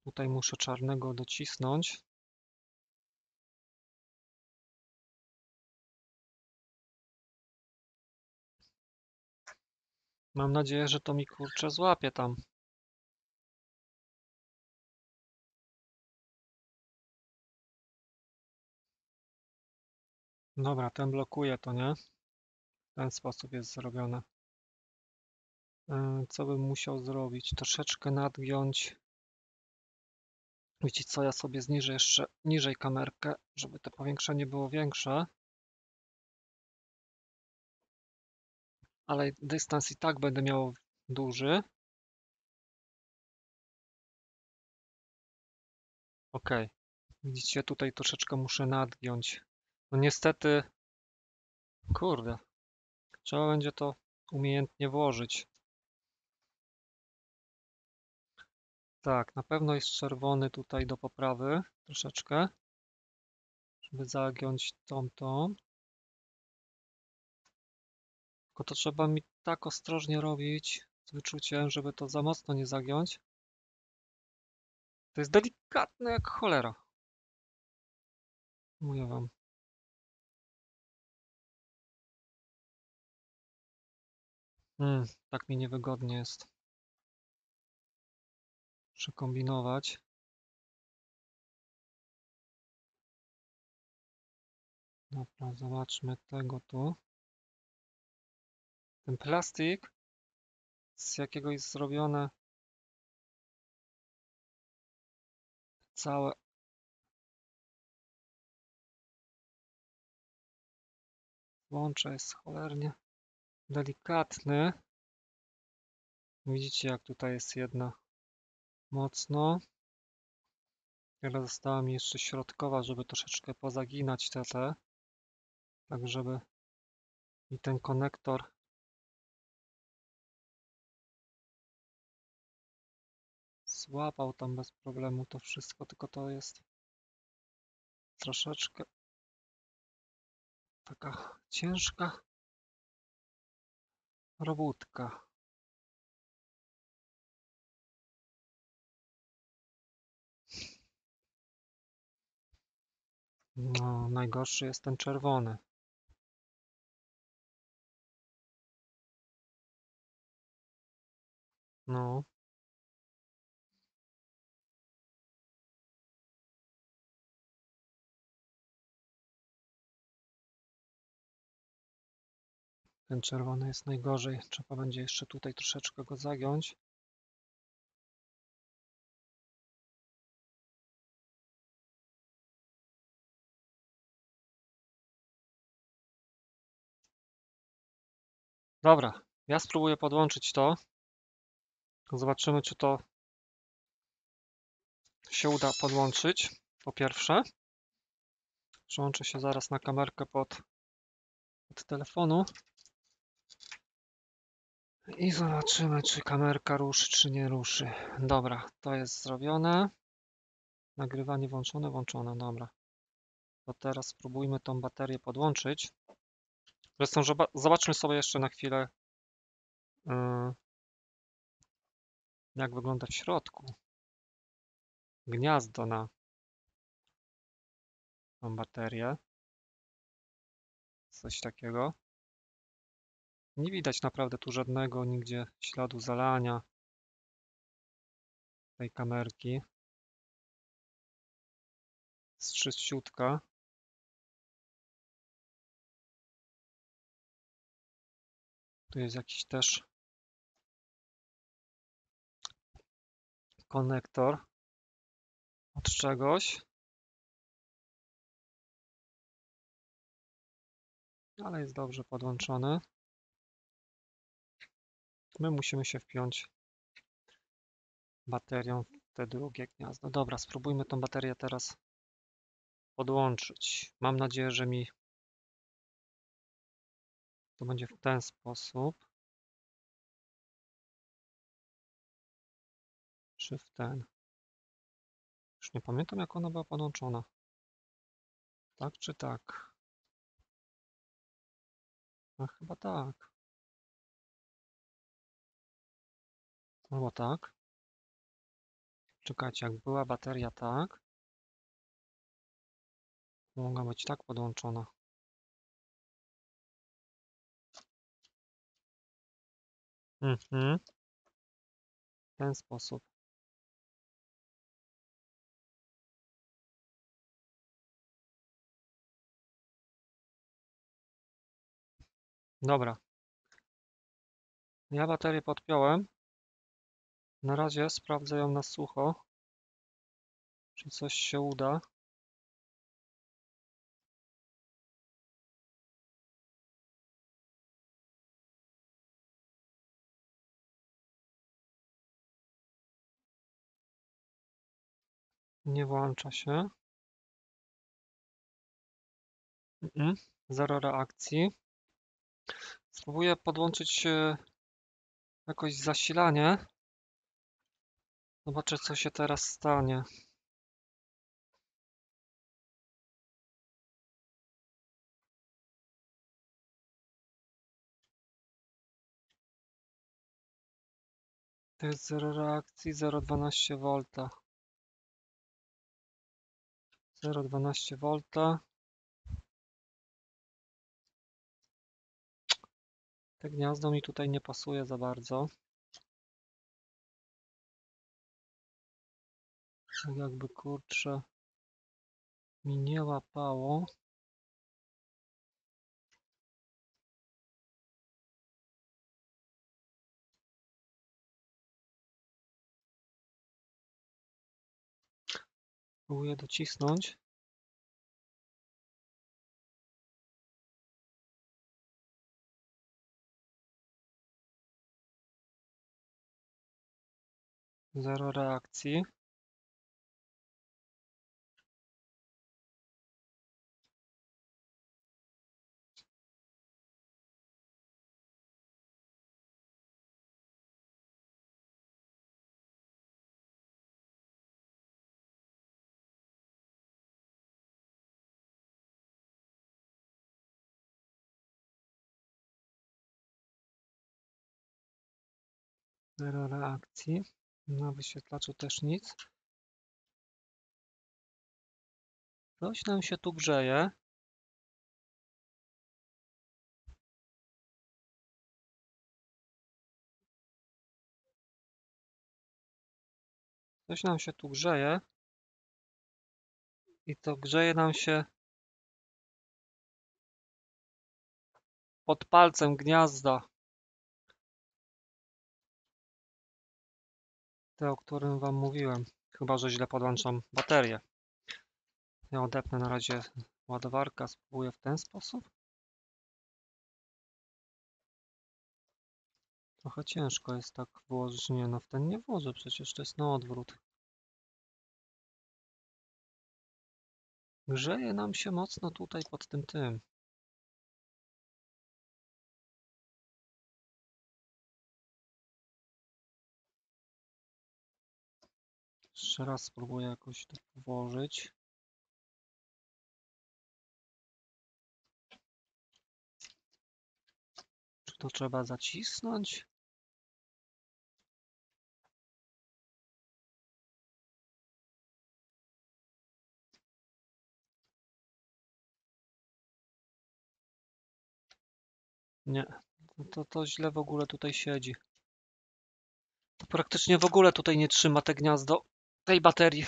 Tutaj muszę czarnego docisnąć. Mam nadzieję, że to mi kurczę złapie tam. Dobra, ten blokuje to, nie? W ten sposób jest zrobione. Co bym musiał zrobić? Troszeczkę nadgiąć. Wiecie co, ja sobie zniżę jeszcze niżej kamerkę, żeby to powiększenie było większe. Ale dystans i tak będę miał duży. Ok. Widzicie, tutaj troszeczkę muszę nadgiąć. No niestety, kurde, trzeba będzie to umiejętnie włożyć. Tak, na pewno jest czerwony tutaj do poprawy troszeczkę, żeby zagiąć tą. Tylko to trzeba mi tak ostrożnie robić z wyczuciem, żeby to za mocno nie zagiąć. To jest delikatne jak cholera. Mówię wam. Tak mi niewygodnie jest. Muszę kombinować. Dobra, zobaczmy tego tu. Ten plastik, z jakiego jest zrobione całe. Łącze jest cholernie delikatny. Widzicie, jak tutaj jest jedna mocno. Teraz została mi jeszcze środkowa, żeby troszeczkę pozaginać te. Tak, żeby i ten konektor. Złapał tam bez problemu to wszystko, tylko to jest troszeczkę taka ciężka robótka. No, najgorszy jest ten czerwony. No. Ten czerwony jest najgorzej. Trzeba będzie jeszcze tutaj troszeczkę go zagiąć. Dobra, ja spróbuję podłączyć to. Zobaczymy, czy to się uda podłączyć. Po pierwsze, przełączę się zaraz na kamerkę pod telefonu i zobaczymy, czy kamerka ruszy, czy nie ruszy. Dobra, to jest zrobione. Nagrywanie włączone, włączone, dobra. To teraz spróbujmy tą baterię podłączyć. Zresztą zobaczmy sobie jeszcze na chwilę, jak wygląda w środku gniazdo na tą baterię. Coś takiego. Nie widać naprawdę tu żadnego nigdzie śladu zalania tej kamerki. Jest czyściutka. Tu jest jakiś też konektor od czegoś. Ale jest dobrze podłączony. My musimy się wpiąć baterią w te drugie gniazdo. Dobra, spróbujmy tą baterię teraz podłączyć. Mam nadzieję, że mi to będzie w ten sposób. Czy w ten? Już nie pamiętam, jak ona była podłączona. Tak czy tak? A chyba tak. Albo tak. Czekajcie, jak była bateria tak, mogła być tak podłączona. W ten sposób. Dobra. Ja baterię podpiąłem. Na razie sprawdzę ją na sucho. Czy coś się uda. Nie włącza się. Zero reakcji. Spróbuję podłączyć jakoś zasilanie. Zobaczę, co się teraz stanie. To jest 0 reakcji, 0,12 V. 0,12 V. Te gniazdo mi tutaj nie pasuje za bardzo. Tak jakby, kurczę, mi nie łapało. Próbuję docisnąć. Zero reakcji. Zero reakcji. Na wyświetlaczu też nic. Coś nam się tu grzeje. Coś nam się tu grzeje. I to grzeje nam się pod palcem gniazda. Te, o którym wam mówiłem. Chyba, że źle podłączam baterię. Ja odepnę na razie ładowarkę, spróbuję w ten sposób. Trochę ciężko jest tak włożyć. Nie, no w ten nie włożę, przecież to jest na odwrót. Grzeje nam się mocno tutaj pod tym. Jeszcze raz spróbuję jakoś to włożyć. Czy to trzeba zacisnąć? Nie, to źle w ogóle tutaj siedzi. To praktycznie w ogóle tutaj nie trzyma te gniazdo tej baterii.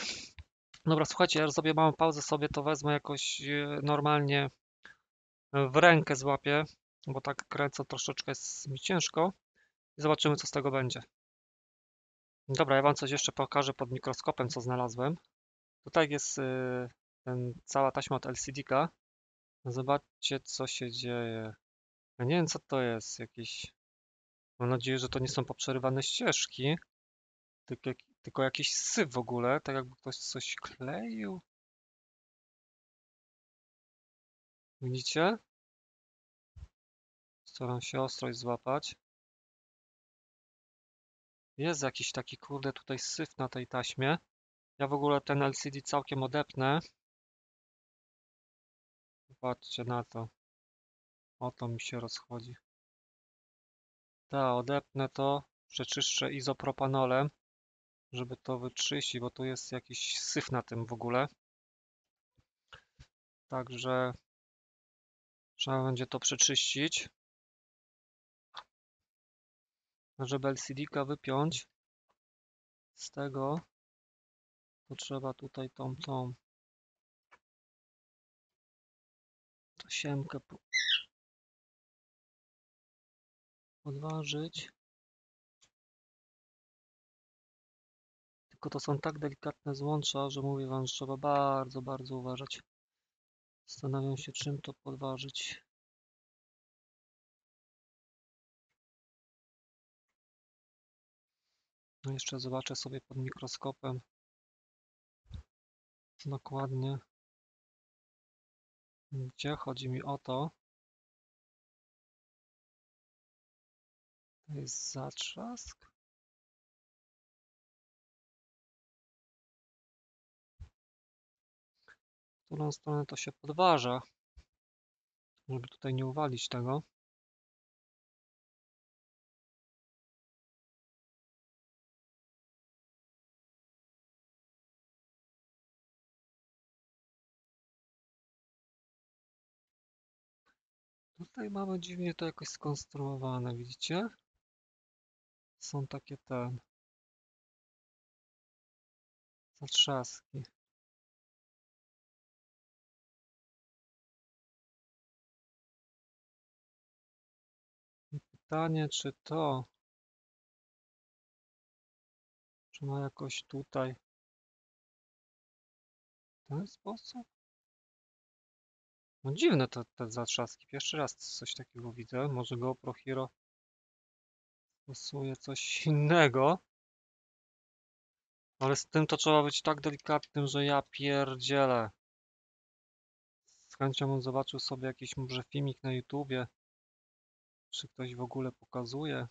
Dobra, słuchajcie, ja sobie mam pauzę, sobie to wezmę jakoś normalnie w rękę złapię, bo tak kręcę troszeczkę, jest mi ciężko. I zobaczymy, co z tego będzie. Dobra, ja wam coś jeszcze pokażę pod mikroskopem, co znalazłem. Tutaj jest cała taśma od LCD-ka. Zobaczcie, co się dzieje. Ja nie wiem, co to jest, jakieś... Mam nadzieję, że to nie są poprzerywane ścieżki, tylko jakiś syf w ogóle, tak jakby ktoś coś kleił. Widzicie? Staram się ostrość złapać. Jest jakiś taki, kurde, tutaj syf na tej taśmie. Ja w ogóle ten LCD całkiem odepnę. Zobaczcie na to. O, to mi się rozchodzi. Tak, odepnę to, przeczyszczę izopropanolem, żeby to wyczyścić, bo tu jest jakiś syf na tym w ogóle. Także trzeba będzie to przeczyścić. Żeby LCD-ka wypiąć z tego, to trzeba tutaj tą tasiemkę odważyć. Tylko to są tak delikatne złącza, że mówię wam, że trzeba bardzo, bardzo uważać. Zastanawiam się, czym to podważyć. No jeszcze zobaczę sobie pod mikroskopem dokładnie, gdzie chodzi mi o to. To jest zatrzask. W którą stronę to się podważa, żeby tutaj nie uwalić tego. Tutaj mamy dziwnie to jakoś skonstruowane, widzicie? Są takie zatrzaski. I pytanie, czy to, czy ma jakoś tutaj w ten sposób? No dziwne te zatrzaski. Pierwszy raz coś takiego widzę. Może GoPro Hero stosuje coś innego, ale z tym to trzeba być tak delikatnym, że ja pierdzielę. Z chęcią bym zobaczył sobie jakiś może filmik na YouTubie, czy ktoś w ogóle pokazuje,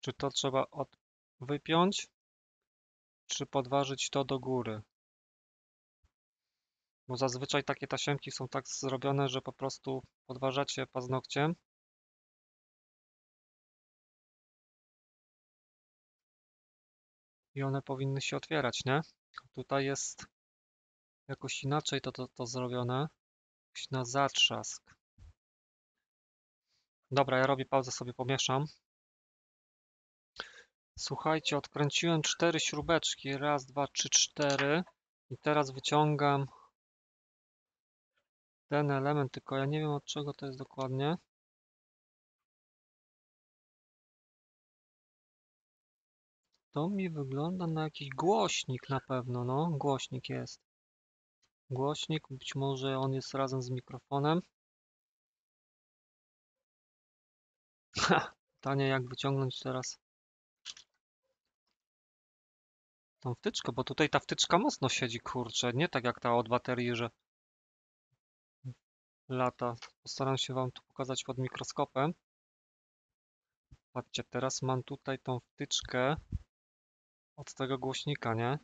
czy to trzeba wypiąć, czy podważyć to do góry, bo zazwyczaj takie tasiemki są tak zrobione, że po prostu podważacie paznokciem. I one powinny się otwierać, nie? Tutaj jest jakoś inaczej to zrobione. Jakoś na zatrzask. Dobra, ja robię pauzę, sobie pomieszam. Słuchajcie, odkręciłem 4 śrubeczki. Raz, dwa, trzy, cztery. I teraz wyciągam ten element, tylko ja nie wiem, od czego to jest dokładnie. To mi wygląda na jakiś głośnik na pewno, no, głośnik jest. Głośnik, być może on jest razem z mikrofonem. Ha, pytanie, jak wyciągnąć teraz tą wtyczkę, bo tutaj ta wtyczka mocno siedzi, kurczę, nie tak jak ta od baterii, że lata. Postaram się wam to pokazać pod mikroskopem. Patrzcie, teraz mam tutaj tą wtyczkę od tego głośnika, nie?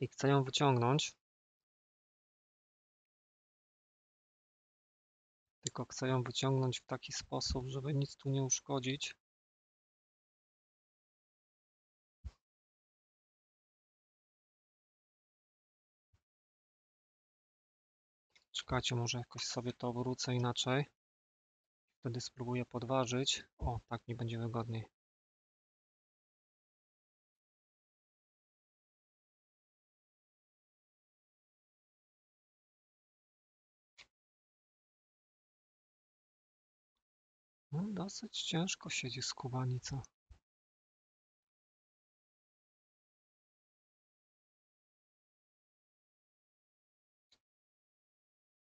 I chcę ją wyciągnąć. Tylko chcę ją wyciągnąć w taki sposób, żeby nic tu nie uszkodzić. Czekajcie, może jakoś sobie to obrócę inaczej. Wtedy spróbuję podważyć. O, tak mi będzie wygodniej. No, dosyć ciężko siedzi skubanica.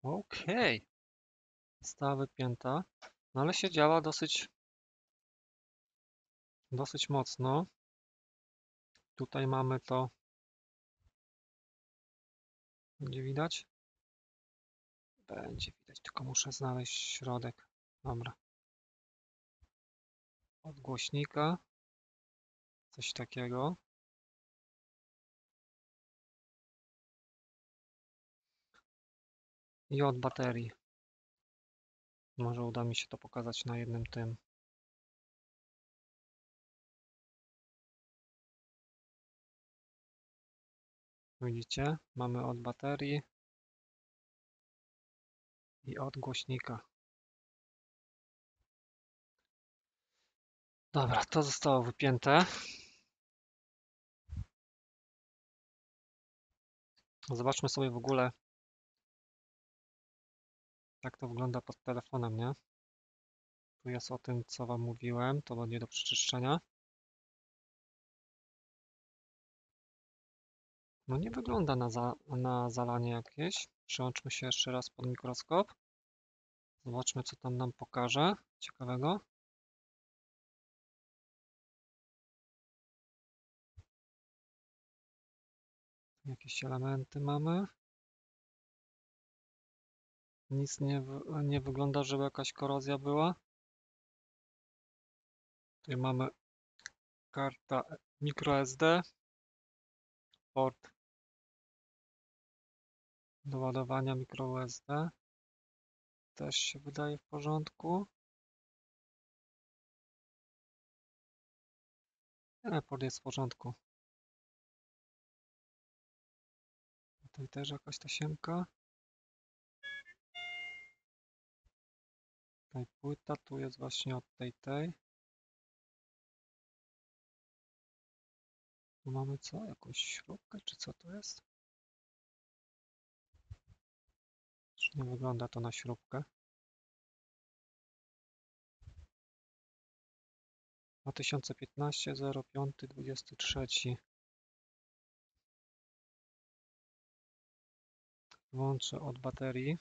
Okej. Została wypięta. No ale siedziała dosyć mocno. Tutaj mamy to. Będzie widać? Będzie widać, tylko muszę znaleźć środek. Dobra. Od głośnika. Coś takiego. I od baterii. Może uda mi się to pokazać na jednym tym. Widzicie? Mamy od baterii i od głośnika. Dobra, to zostało wypięte. Zobaczmy sobie w ogóle, jak to wygląda pod telefonem, nie? Tu jest o tym, co wam mówiłem. To będzie do przeczyszczenia. No nie wygląda na zalanie jakieś. Przełączmy się jeszcze raz pod mikroskop. Zobaczmy, co tam nam pokaże ciekawego. Jakieś elementy mamy. Nic nie wygląda, żeby jakaś korozja była. Tutaj mamy karta microSD, port do ładowania microUSD. Też się wydaje w porządku. Port jest w porządku. Tutaj też jakaś tasiemka. Płyta, tu jest właśnie od tej. Tu mamy co? Jakąś śrubkę, czy co to jest? Nie wygląda to na śrubkę. Na 2015-05-23. Włączę od baterii.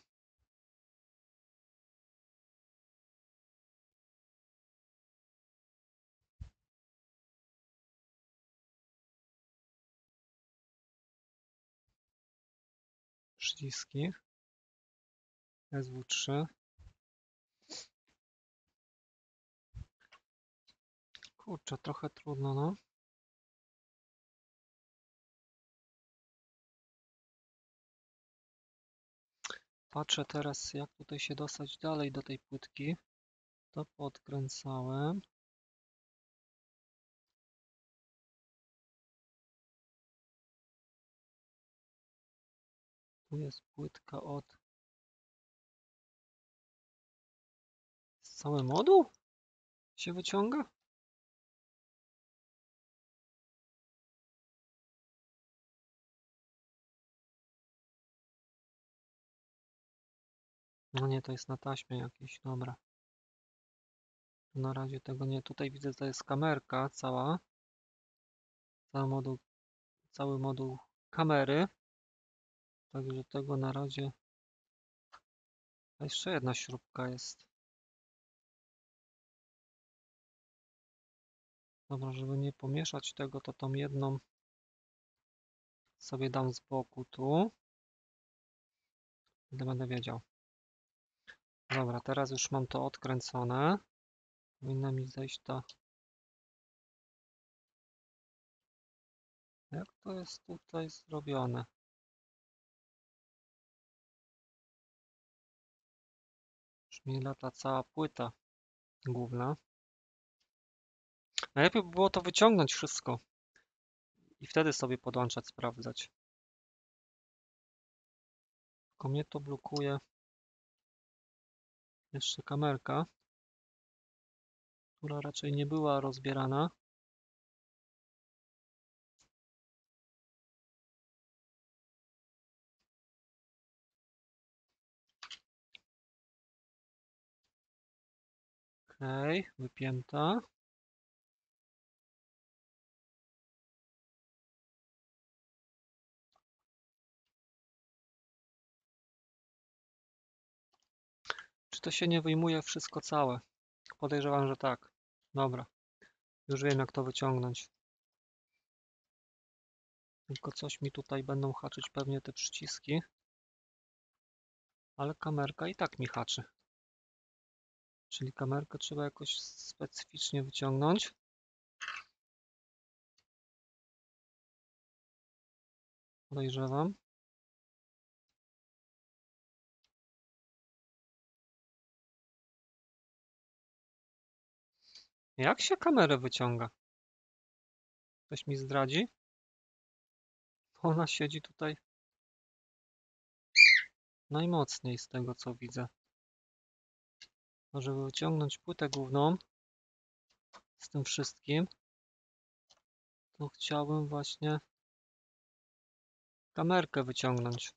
Przyciski SW3. Kurczę, trochę trudno, no. Patrzę teraz, jak tutaj się dostać dalej do tej płytki. To podkręcałem. Tu jest płytka od... Cały moduł się wyciąga? No nie, to jest na taśmie jakieś, dobra. Na razie tego nie. Tutaj widzę, to jest kamerka cała. Cały moduł kamery. Także tego na razie. A jeszcze jedna śrubka jest. Dobra, żeby nie pomieszać tego, to tą jedną sobie dam z boku tu. Będę wiedział. Dobra, teraz już mam to odkręcone. Powinna mi zejść ta... Jak to jest tutaj zrobione? Już mi lata cała płyta główna. Najlepiej by było to wyciągnąć wszystko i wtedy sobie podłączać, sprawdzać. Tylko mnie to blokuje. Jeszcze kamerka, która raczej nie była rozbierana. Okej, wypięta. Czy to się nie wyjmuje wszystko całe? Podejrzewam, że tak. Dobra. Już wiem, jak to wyciągnąć. Tylko coś mi tutaj będą haczyć pewnie te przyciski. Ale kamerka i tak mi haczy. Czyli kamerkę trzeba jakoś specyficznie wyciągnąć. Podejrzewam. Jak się kamerę wyciąga? Ktoś mi zdradzi? Ona siedzi tutaj najmocniej z tego, co widzę. A żeby wyciągnąć płytę główną z tym wszystkim, to chciałbym właśnie kamerkę wyciągnąć.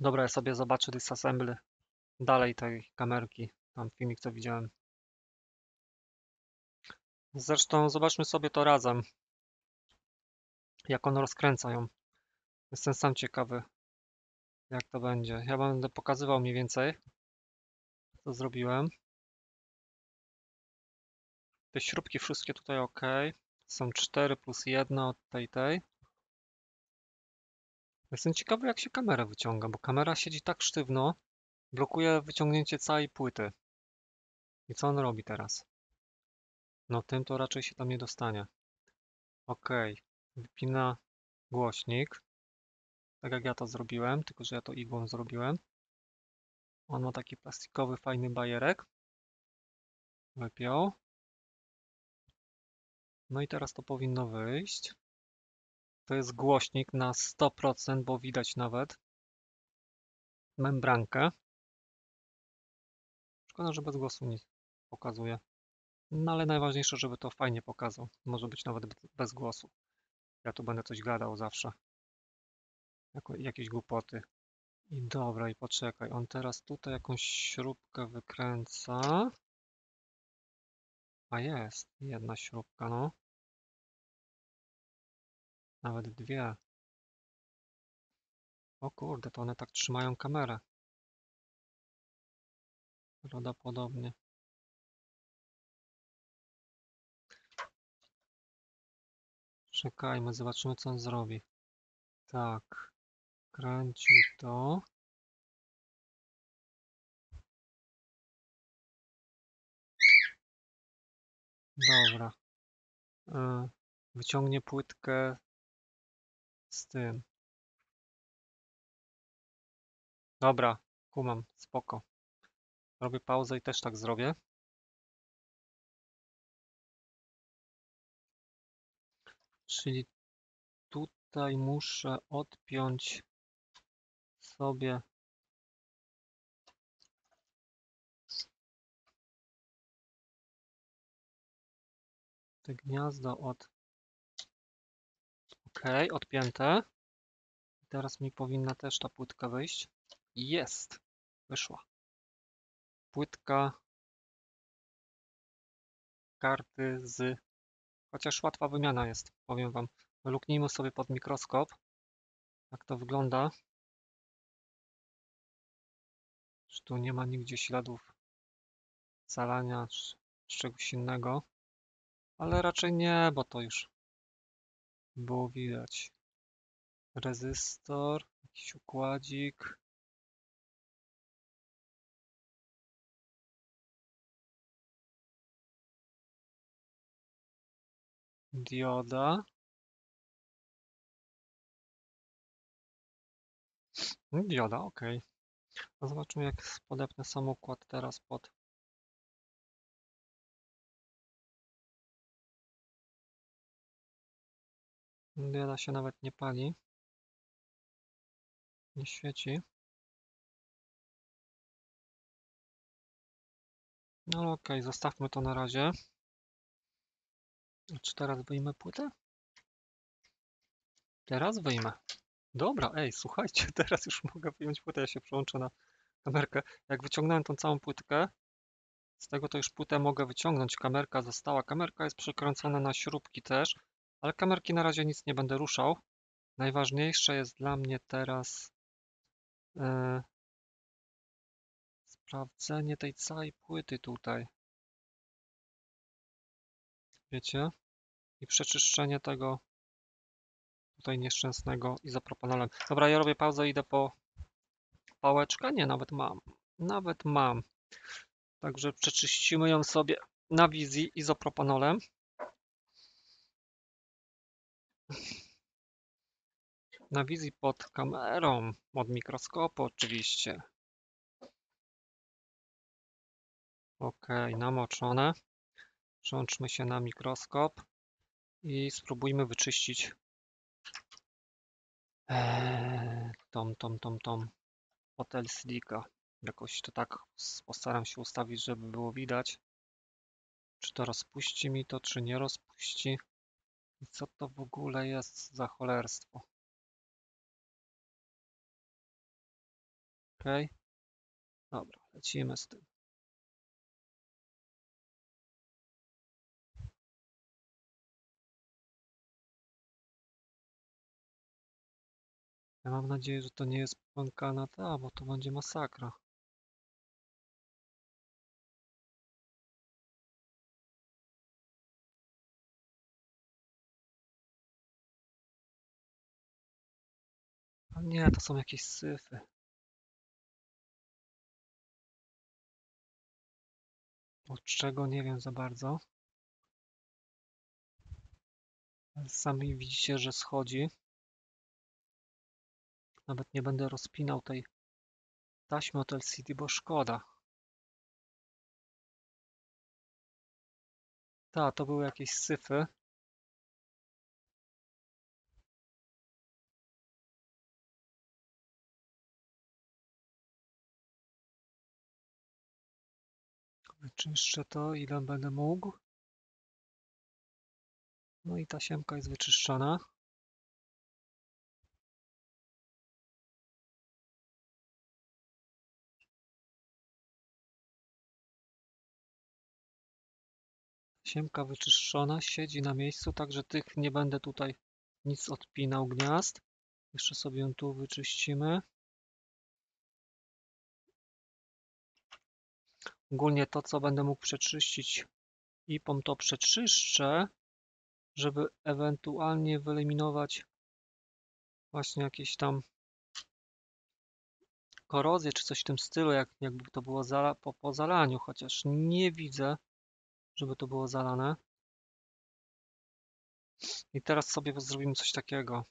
Dobra, ja sobie zobaczę disassembly dalej tej kamerki, tam filmik, co widziałem. Zresztą zobaczmy sobie to razem, jak on rozkręca ją. Jestem sam ciekawy, jak to będzie. Ja będę pokazywał mniej więcej, co zrobiłem. Te śrubki wszystkie tutaj ok. Są 4 plus 1 od tej. Jestem ciekawy, jak się kamera wyciąga, bo kamera siedzi tak sztywno, blokuje wyciągnięcie całej płyty. I co on robi teraz? No tym to raczej się tam nie dostanie. Ok, wypina głośnik. Tak jak ja to zrobiłem, tylko że ja to igłą zrobiłem. On ma taki plastikowy, fajny bajerek. Wypiął. No i teraz to powinno wyjść. To jest głośnik na 100%, bo widać nawet membrankę. Szkoda, że bez głosu nie pokazuje. No ale najważniejsze, żeby to fajnie pokazał. Może być nawet bez głosu. Ja tu będę coś gadał zawsze. Jakieś głupoty. I dobra, i poczekaj. On teraz tutaj jakąś śrubkę wykręca. A jest jedna śrubka, no. Nawet dwie. O kurde, to one tak trzymają kamerę. Prawdopodobnie. Czekajmy, zobaczymy, co on zrobi. Tak. Kręcił to. Dobra. Wyciągnie płytkę z tym. Dobra, kumam, spoko. Robię pauzę i też tak zrobię. Czyli tutaj muszę odpiąć sobie te gniazdo od... OK, odpięte. Teraz mi powinna też ta płytka wyjść. Jest! Wyszła. Płytka karty z... Chociaż łatwa wymiana jest, powiem wam. Luknijmy sobie pod mikroskop, jak to wygląda. Czy tu nie ma nigdzie śladów zalania czy czegoś innego. Ale raczej nie, bo to już było widać. Rezystor, jakiś układzik. Dioda. Dioda, ok. No zobaczmy, jak podepnę sam układ teraz pod... Dioda się nawet nie pali. Nie świeci. No ok, zostawmy to na razie. Czy teraz wyjmę płytę? Teraz wyjmę. Dobra, ej, słuchajcie, teraz już mogę wyjąć płytę, ja się przełączę na kamerkę. Jak wyciągnąłem tą całą płytkę, z tego to już płytę mogę wyciągnąć, kamerka została. Kamerka jest przykręcona na śrubki też, ale kamerki na razie nic nie będę ruszał. Najważniejsze jest dla mnie teraz sprawdzenie tej całej płyty tutaj. Wiecie? I przeczyszczenie tego tutaj nieszczęsnego izopropanolem. Dobra, ja robię pauzę, idę po pałeczkę. Nie, nawet mam. Nawet mam. Także przeczyścimy ją sobie na wizji izopropanolem. Na wizji pod kamerą, od mikroskopu oczywiście. Ok, namoczone. Przełączmy się na mikroskop i spróbujmy wyczyścić tą od LCD-ka. Jakoś to tak postaram się ustawić, żeby było widać, czy to rozpuści mi to, czy nie rozpuści. I co to w ogóle jest za cholerstwo. Ok, dobra, lecimy z tym. Ja mam nadzieję, że to nie jest pękana ta, bo to będzie masakra. A nie, to są jakieś syfy. Od czego nie wiem za bardzo. Sami widzicie, że schodzi. Nawet nie będę rozpinał tej taśmy od LCD, bo szkoda. Ta, to były jakieś syfy. Wyczyszczę to, ile będę mógł. No i tasiemka jest wyczyszczona. Siemka wyczyszczona, siedzi na miejscu, także tych nie będę tutaj nic odpinał gniazd. Jeszcze sobie ją tu wyczyścimy. Ogólnie to, co będę mógł przeczyścić IPOM, to przeczyszczę, żeby ewentualnie wyeliminować właśnie jakieś tam korozje czy coś w tym stylu, jakby to było po zalaniu, chociaż nie widzę, żeby to było zalane. I teraz sobie zrobimy coś takiego.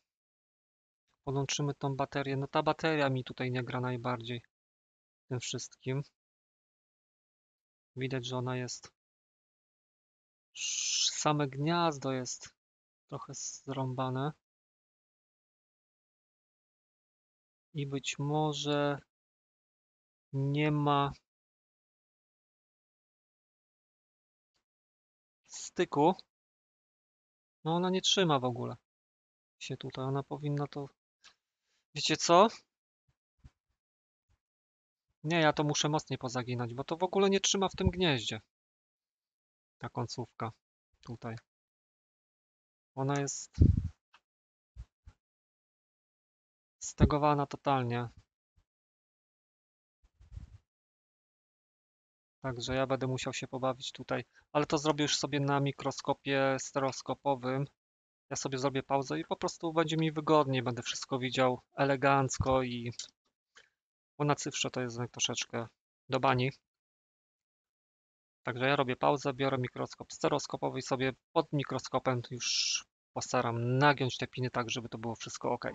Podłączymy tą baterię. No ta bateria mi tutaj nie gra najbardziej w tym wszystkim. Widać, że ona jest... Same gniazdo jest trochę zrąbane. I być może nie ma... styku No ona nie trzyma w ogóle się tutaj, ona powinna to... Wiecie co? Nie, ja to muszę mocniej pozaginać, bo to w ogóle nie trzyma w tym gnieździe. Ta końcówka tutaj. Ona jest... stegowana totalnie. Także ja będę musiał się pobawić tutaj. Ale to zrobię już sobie na mikroskopie stereoskopowym. Ja sobie zrobię pauzę i po prostu będzie mi wygodniej. Będę wszystko widział elegancko i... Bo na cyfrze to jest troszeczkę do bani. Także ja robię pauzę, biorę mikroskop stereoskopowy i sobie pod mikroskopem już postaram nagiąć te piny tak, żeby to było wszystko ok.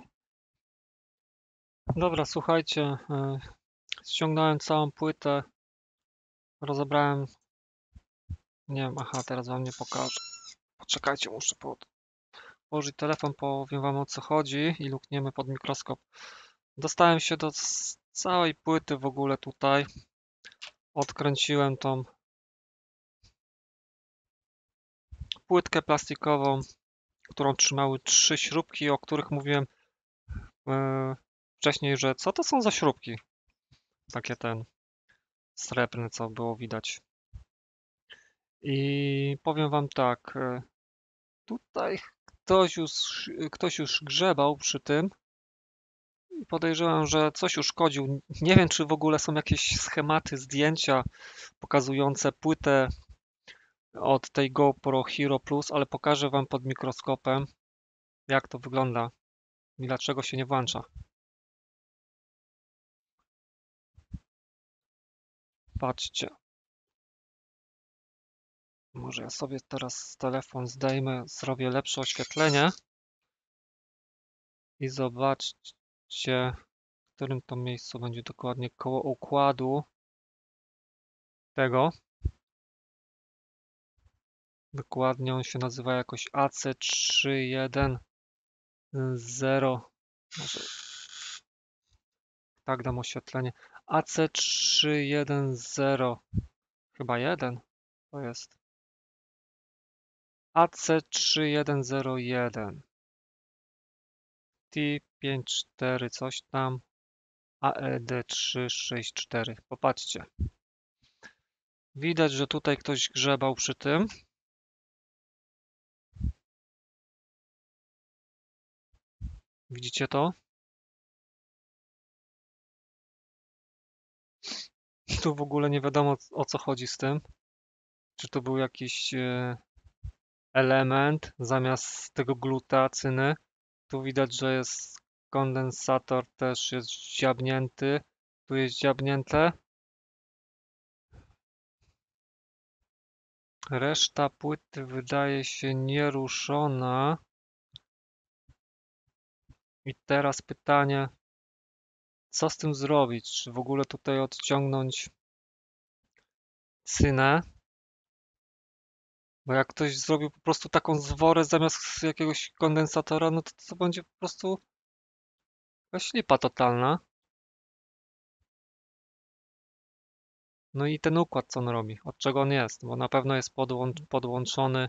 Dobra, słuchajcie, ściągnąłem całą płytę, rozebrałem, nie wiem, aha, teraz wam nie pokażę, poczekajcie, muszę położyć telefon, powiem wam o co chodzi i lukniemy pod mikroskop. Dostałem się do całej płyty w ogóle tutaj, odkręciłem tą płytkę plastikową, którą trzymały trzy śrubki, o których mówiłem wcześniej, że co to są za śrubki? Takie ten srebrny, co było widać. I powiem wam tak, tutaj ktoś już grzebał przy tym i podejrzewam, że coś uszkodził. Nie wiem, czy w ogóle są jakieś schematy, zdjęcia pokazujące płytę od tej GoPro Hero Plus, ale pokażę wam pod mikroskopem, jak to wygląda i dlaczego się nie włącza. Patrzcie. Może ja sobie teraz telefon zdejmę, zrobię lepsze oświetlenie i zobaczcie, w którym to miejscu będzie dokładnie koło układu tego. Dokładnie on się nazywa jakoś AC310. Może tak dam oświetlenie. AC310 chyba 1 to jest. AC3101 T54 coś tam AED364. Popatrzcie. Widać, że tutaj ktoś grzebał przy tym. Widzicie to? Tu w ogóle nie wiadomo o co chodzi z tym. Czy to był jakiś element zamiast tego glutacyny. Tu widać, że jest kondensator, też jest dziabnięty. Tu jest dziabnięte. Reszta płyty wydaje się nieruszona. I teraz pytanie, co z tym zrobić? Czy w ogóle tutaj odciągnąć cynę? Bo jak ktoś zrobił po prostu taką zworę zamiast jakiegoś kondensatora, no to będzie po prostu jakaś lipa totalna. No i ten układ, co on robi? Od czego on jest? Bo na pewno jest podłączony.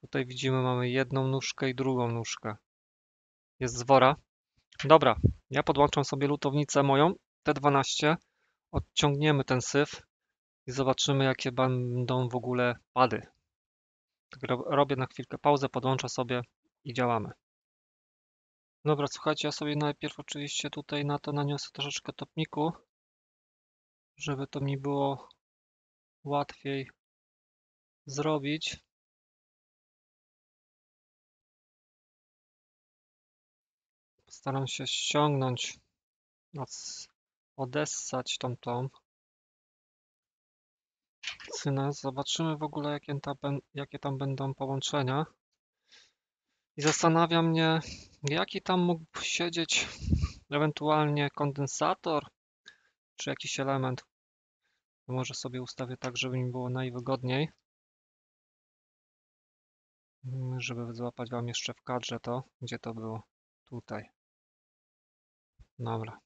Tutaj widzimy, mamy jedną nóżkę i drugą nóżkę. Jest zwora. Dobra, ja podłączam sobie lutownicę moją, T12. Odciągniemy ten syf i zobaczymy, jakie będą w ogóle pady. Tak robię na chwilkę pauzę, podłączę sobie i działamy. Dobra, słuchajcie, ja sobie najpierw oczywiście tutaj na to naniosę troszeczkę topniku, żeby to mi było łatwiej zrobić. Staram się ściągnąć, odessać tą cynę. Zobaczymy w ogóle jakie tam będą połączenia. I zastanawia mnie, jaki tam mógł siedzieć ewentualnie kondensator, czy jakiś element. Może sobie ustawię tak, żeby mi było najwygodniej. Żeby złapać wam jeszcze w kadrze to, gdzie to było tutaj. Dobra,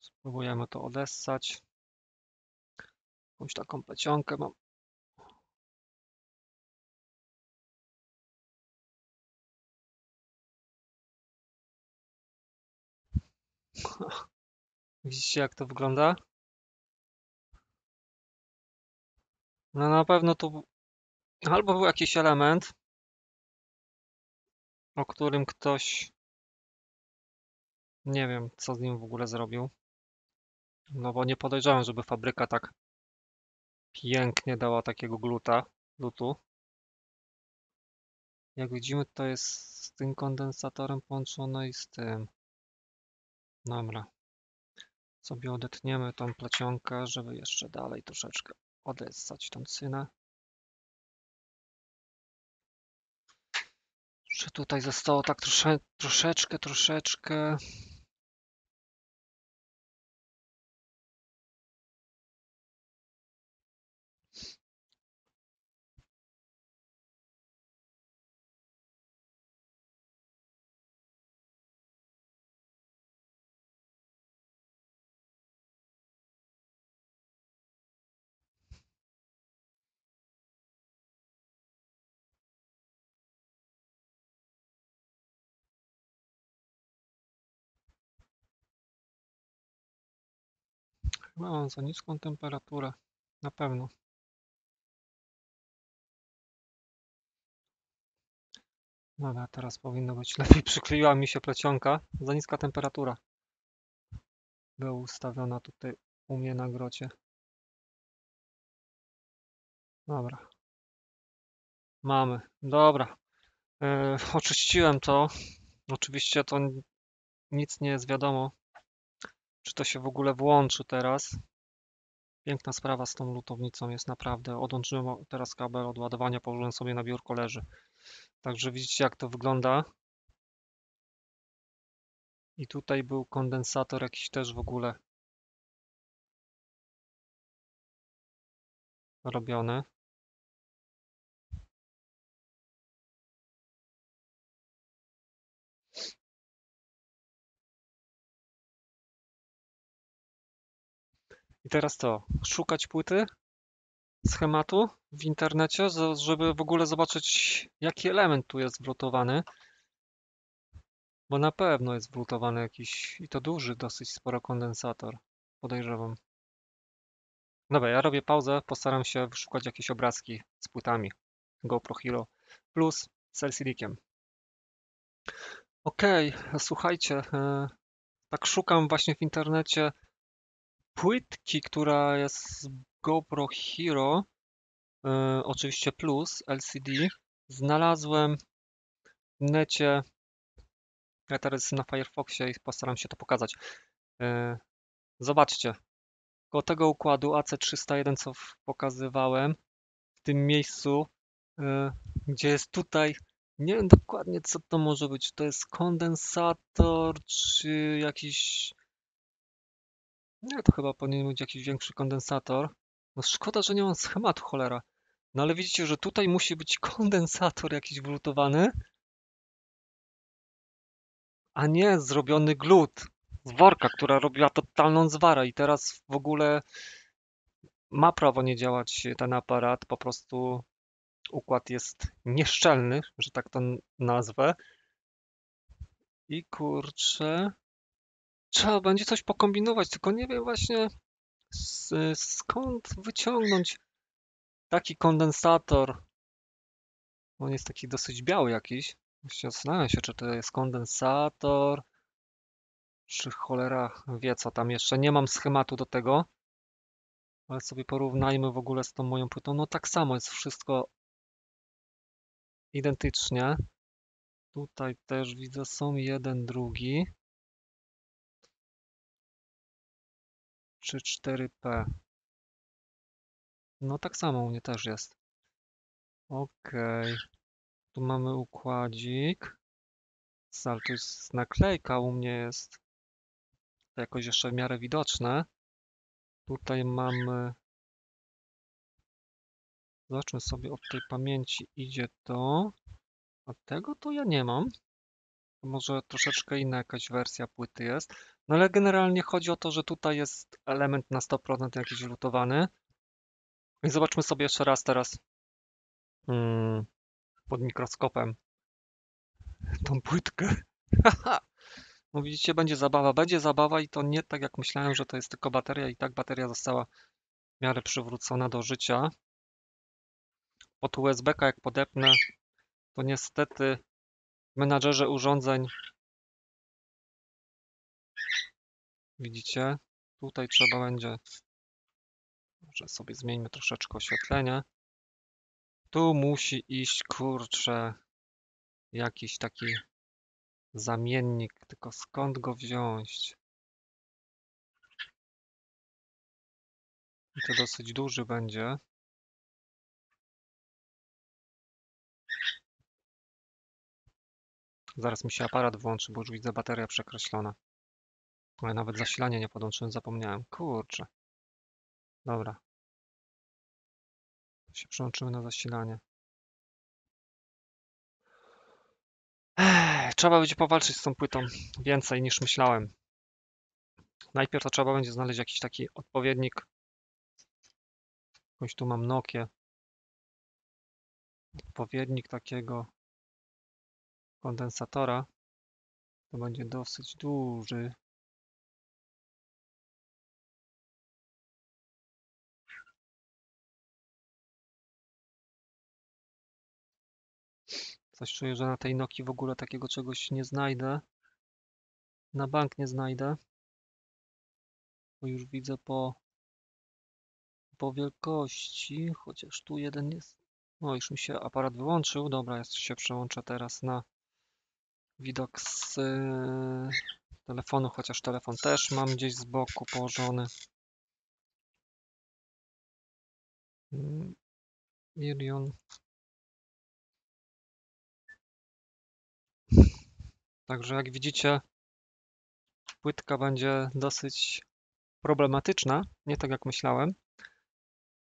spróbujemy to odessać. Jakąś taką plecionkę mam. Widzicie, jak to wygląda? No na pewno tu albo był jakiś element, o którym ktoś, nie wiem, co z nim w ogóle zrobił. No bo nie podejrzewam, żeby fabryka tak pięknie dała takiego glutu. Jak widzimy, to jest z tym kondensatorem połączone i z tym. Dobra. Sobie odetniemy tą plecionkę, żeby jeszcze dalej troszeczkę odessać tą cynę. Czy tutaj zostało tak troszeczkę. Mam za niską temperaturę, na pewno. Dobra, teraz powinno być lepiej. Przykleiła mi się plecionka. Za niska temperatura była ustawiona tutaj u mnie na grocie. Dobra. Mamy. Dobra. Oczyściłem to. Oczywiście to nic nie jest wiadomo, czy to się w ogóle włączy teraz. Piękna sprawa z tą lutownicą jest naprawdę. Odłączyłem teraz kabel od ładowania, położyłem sobie na biurko, leży. Także widzicie, jak to wygląda. I tutaj był kondensator jakiś też w ogóle robiony. I teraz to, szukać płyty, schematu w internecie, żeby w ogóle zobaczyć, jaki element tu jest wlutowany. Bo na pewno jest wlutowany jakiś, i to duży, dosyć sporo kondensator, podejrzewam. Dobra, ja robię pauzę, postaram się wyszukać jakieś obrazki z płytami GoPro Hero Plus z LCD-kiem. Okej, słuchajcie, tak szukam właśnie w internecie płytki, która jest z GoPro Hero, oczywiście Plus LCD, znalazłem w necie. Ja teraz jestem na Firefoxie i postaram się to pokazać. Zobaczcie, koło tego układu AC310, co pokazywałem, w tym miejscu, gdzie jest tutaj, nie wiem dokładnie, co to może być, to jest kondensator czy jakiś... Nie, to chyba powinien być jakiś większy kondensator. No szkoda, że nie mam schematu, cholera. No ale widzicie, że tutaj musi być kondensator jakiś wlutowany, a nie zrobiony glut z worka, która robiła totalną zwarę. I teraz w ogóle ma prawo nie działać ten aparat. Po prostu układ jest nieszczelny, że tak to nazwę. I kurczę... Trzeba będzie coś pokombinować, tylko nie wiem właśnie skąd wyciągnąć taki kondensator. On jest taki dosyć biały jakiś. Właśnie zastanawiam się, czy to jest kondensator, czy cholera wie co tam jeszcze. Nie mam schematu do tego, ale sobie porównajmy w ogóle z tą moją płytą. No tak samo jest wszystko identycznie. Tutaj też widzę, są jeden, drugi. 3, 4P. No tak samo u mnie też jest. Okej. Tu mamy układzik. Sal, tu jest naklejka, u mnie jest to jakoś jeszcze w miarę widoczne. Tutaj mamy... Zobaczmy sobie, od tej pamięci idzie to. A tego to ja nie mam. Może troszeczkę inna jakaś wersja płyty jest. No ale generalnie chodzi o to, że tutaj jest element na 100% jakiś lutowany. I zobaczmy sobie jeszcze raz teraz pod mikroskopem tą płytkę. Mówicie, będzie zabawa i to nie tak jak myślałem, że to jest tylko bateria i tak bateria została w miarę przywrócona do życia. Pod USB-ka jak podepnę, to niestety w menadżerze urządzeń widzicie, tutaj trzeba będzie, może sobie zmieńmy troszeczkę oświetlenie. Tu musi iść, kurczę, jakiś taki zamiennik, tylko skąd go wziąć? I to dosyć duży będzie. Zaraz mi się aparat włączy, bo już widzę bateria przekreślona. Ja nawet zasilanie nie podłączyłem, zapomniałem. Kurczę. Dobra. To się przełączymy na zasilanie. Trzeba będzie powalczyć z tą płytą więcej niż myślałem. Najpierw to trzeba będzie znaleźć jakiś taki odpowiednik. Jakąś tu mam Nokię. Odpowiednik takiego kondensatora. To będzie dosyć duży. Coś czuję, że na tej Nokii w ogóle takiego czegoś nie znajdę. Na bank nie znajdę. Bo już widzę po wielkości, chociaż tu jeden jest. No już mi się aparat wyłączył. Dobra, ja się przełączę teraz na widok z telefonu, chociaż telefon też mam gdzieś z boku położony. Milion. Także jak widzicie, płytka będzie dosyć problematyczna, nie tak jak myślałem.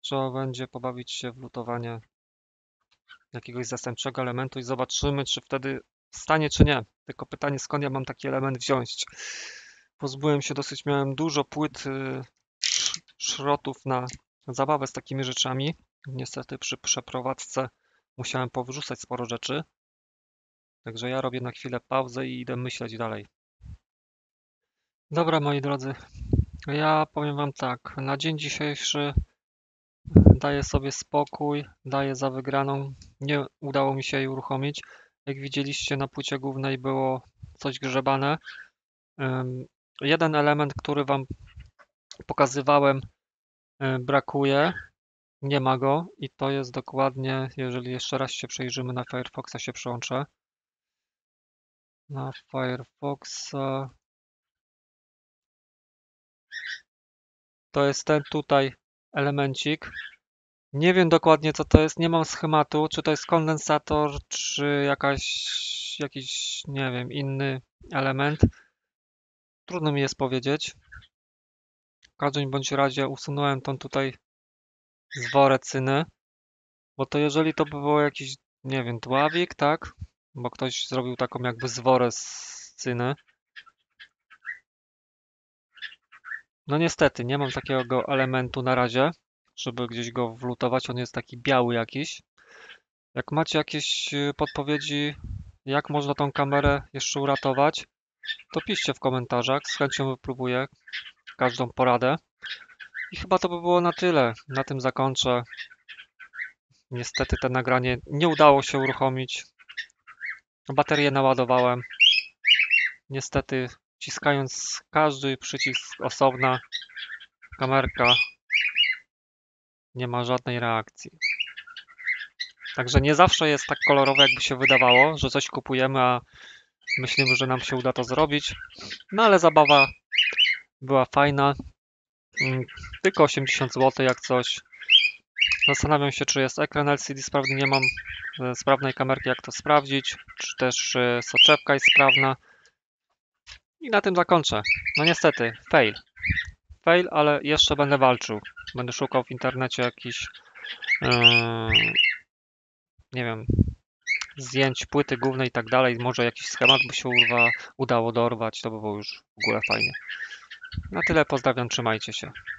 Trzeba będzie pobawić się w lutowanie jakiegoś zastępczego elementu i zobaczymy, czy wtedy stanie, czy nie. Tylko pytanie, skąd ja mam taki element wziąć. Pozbyłem się dosyć, miałem dużo płyt, szrotów na zabawę z takimi rzeczami. Niestety przy przeprowadzce musiałem powrzucać sporo rzeczy. Także ja robię na chwilę pauzę i idę myśleć dalej. Dobra, moi drodzy, ja powiem wam tak, na dzień dzisiejszy daję sobie spokój, daję za wygraną, nie udało mi się jej uruchomić. Jak widzieliście, na płycie głównej było coś grzebane. Jeden element, który wam pokazywałem, brakuje. Nie ma go i to jest dokładnie, jeżeli jeszcze raz się przejrzymy na Firefoxa, się przełączę. Na Firefoxa. To jest ten tutaj elemencik. Nie wiem dokładnie, co to jest, nie mam schematu, czy to jest kondensator, czy jakiś, nie wiem, inny element. Trudno mi jest powiedzieć. W każdym bądź razie usunąłem tą tutaj zworecynę, bo to jeżeli to by było jakiś, nie wiem, dławik, tak? Bo ktoś zrobił taką jakby zworecynę. No niestety, nie mam takiego elementu na razie, żeby gdzieś go wlutować, on jest taki biały jakiś. Jak macie jakieś podpowiedzi, jak można tą kamerę jeszcze uratować, to piszcie w komentarzach, z chęcią wypróbuję każdą poradę. I chyba to by było na tyle, na tym zakończę. Niestety to nagranie nie udało się uruchomić. Baterię naładowałem. Niestety wciskając każdy przycisk osobna, kamerka nie ma żadnej reakcji. Także nie zawsze jest tak kolorowe, jakby się wydawało, że coś kupujemy, a myślimy, że nam się uda to zrobić. No ale zabawa była fajna. Tylko 80 zł jak coś. Zastanawiam się, czy jest ekran LCD sprawny, nie mam sprawnej kamerki, jak to sprawdzić, czy też soczewka jest sprawna. I na tym zakończę. No niestety, fail. Fail, ale jeszcze będę walczył. Będę szukał w internecie jakichś, nie wiem, zdjęć płyty głównej i tak dalej. Może jakiś schemat by się udało dorwać, to by było już w ogóle fajnie. Na tyle, pozdrawiam, trzymajcie się.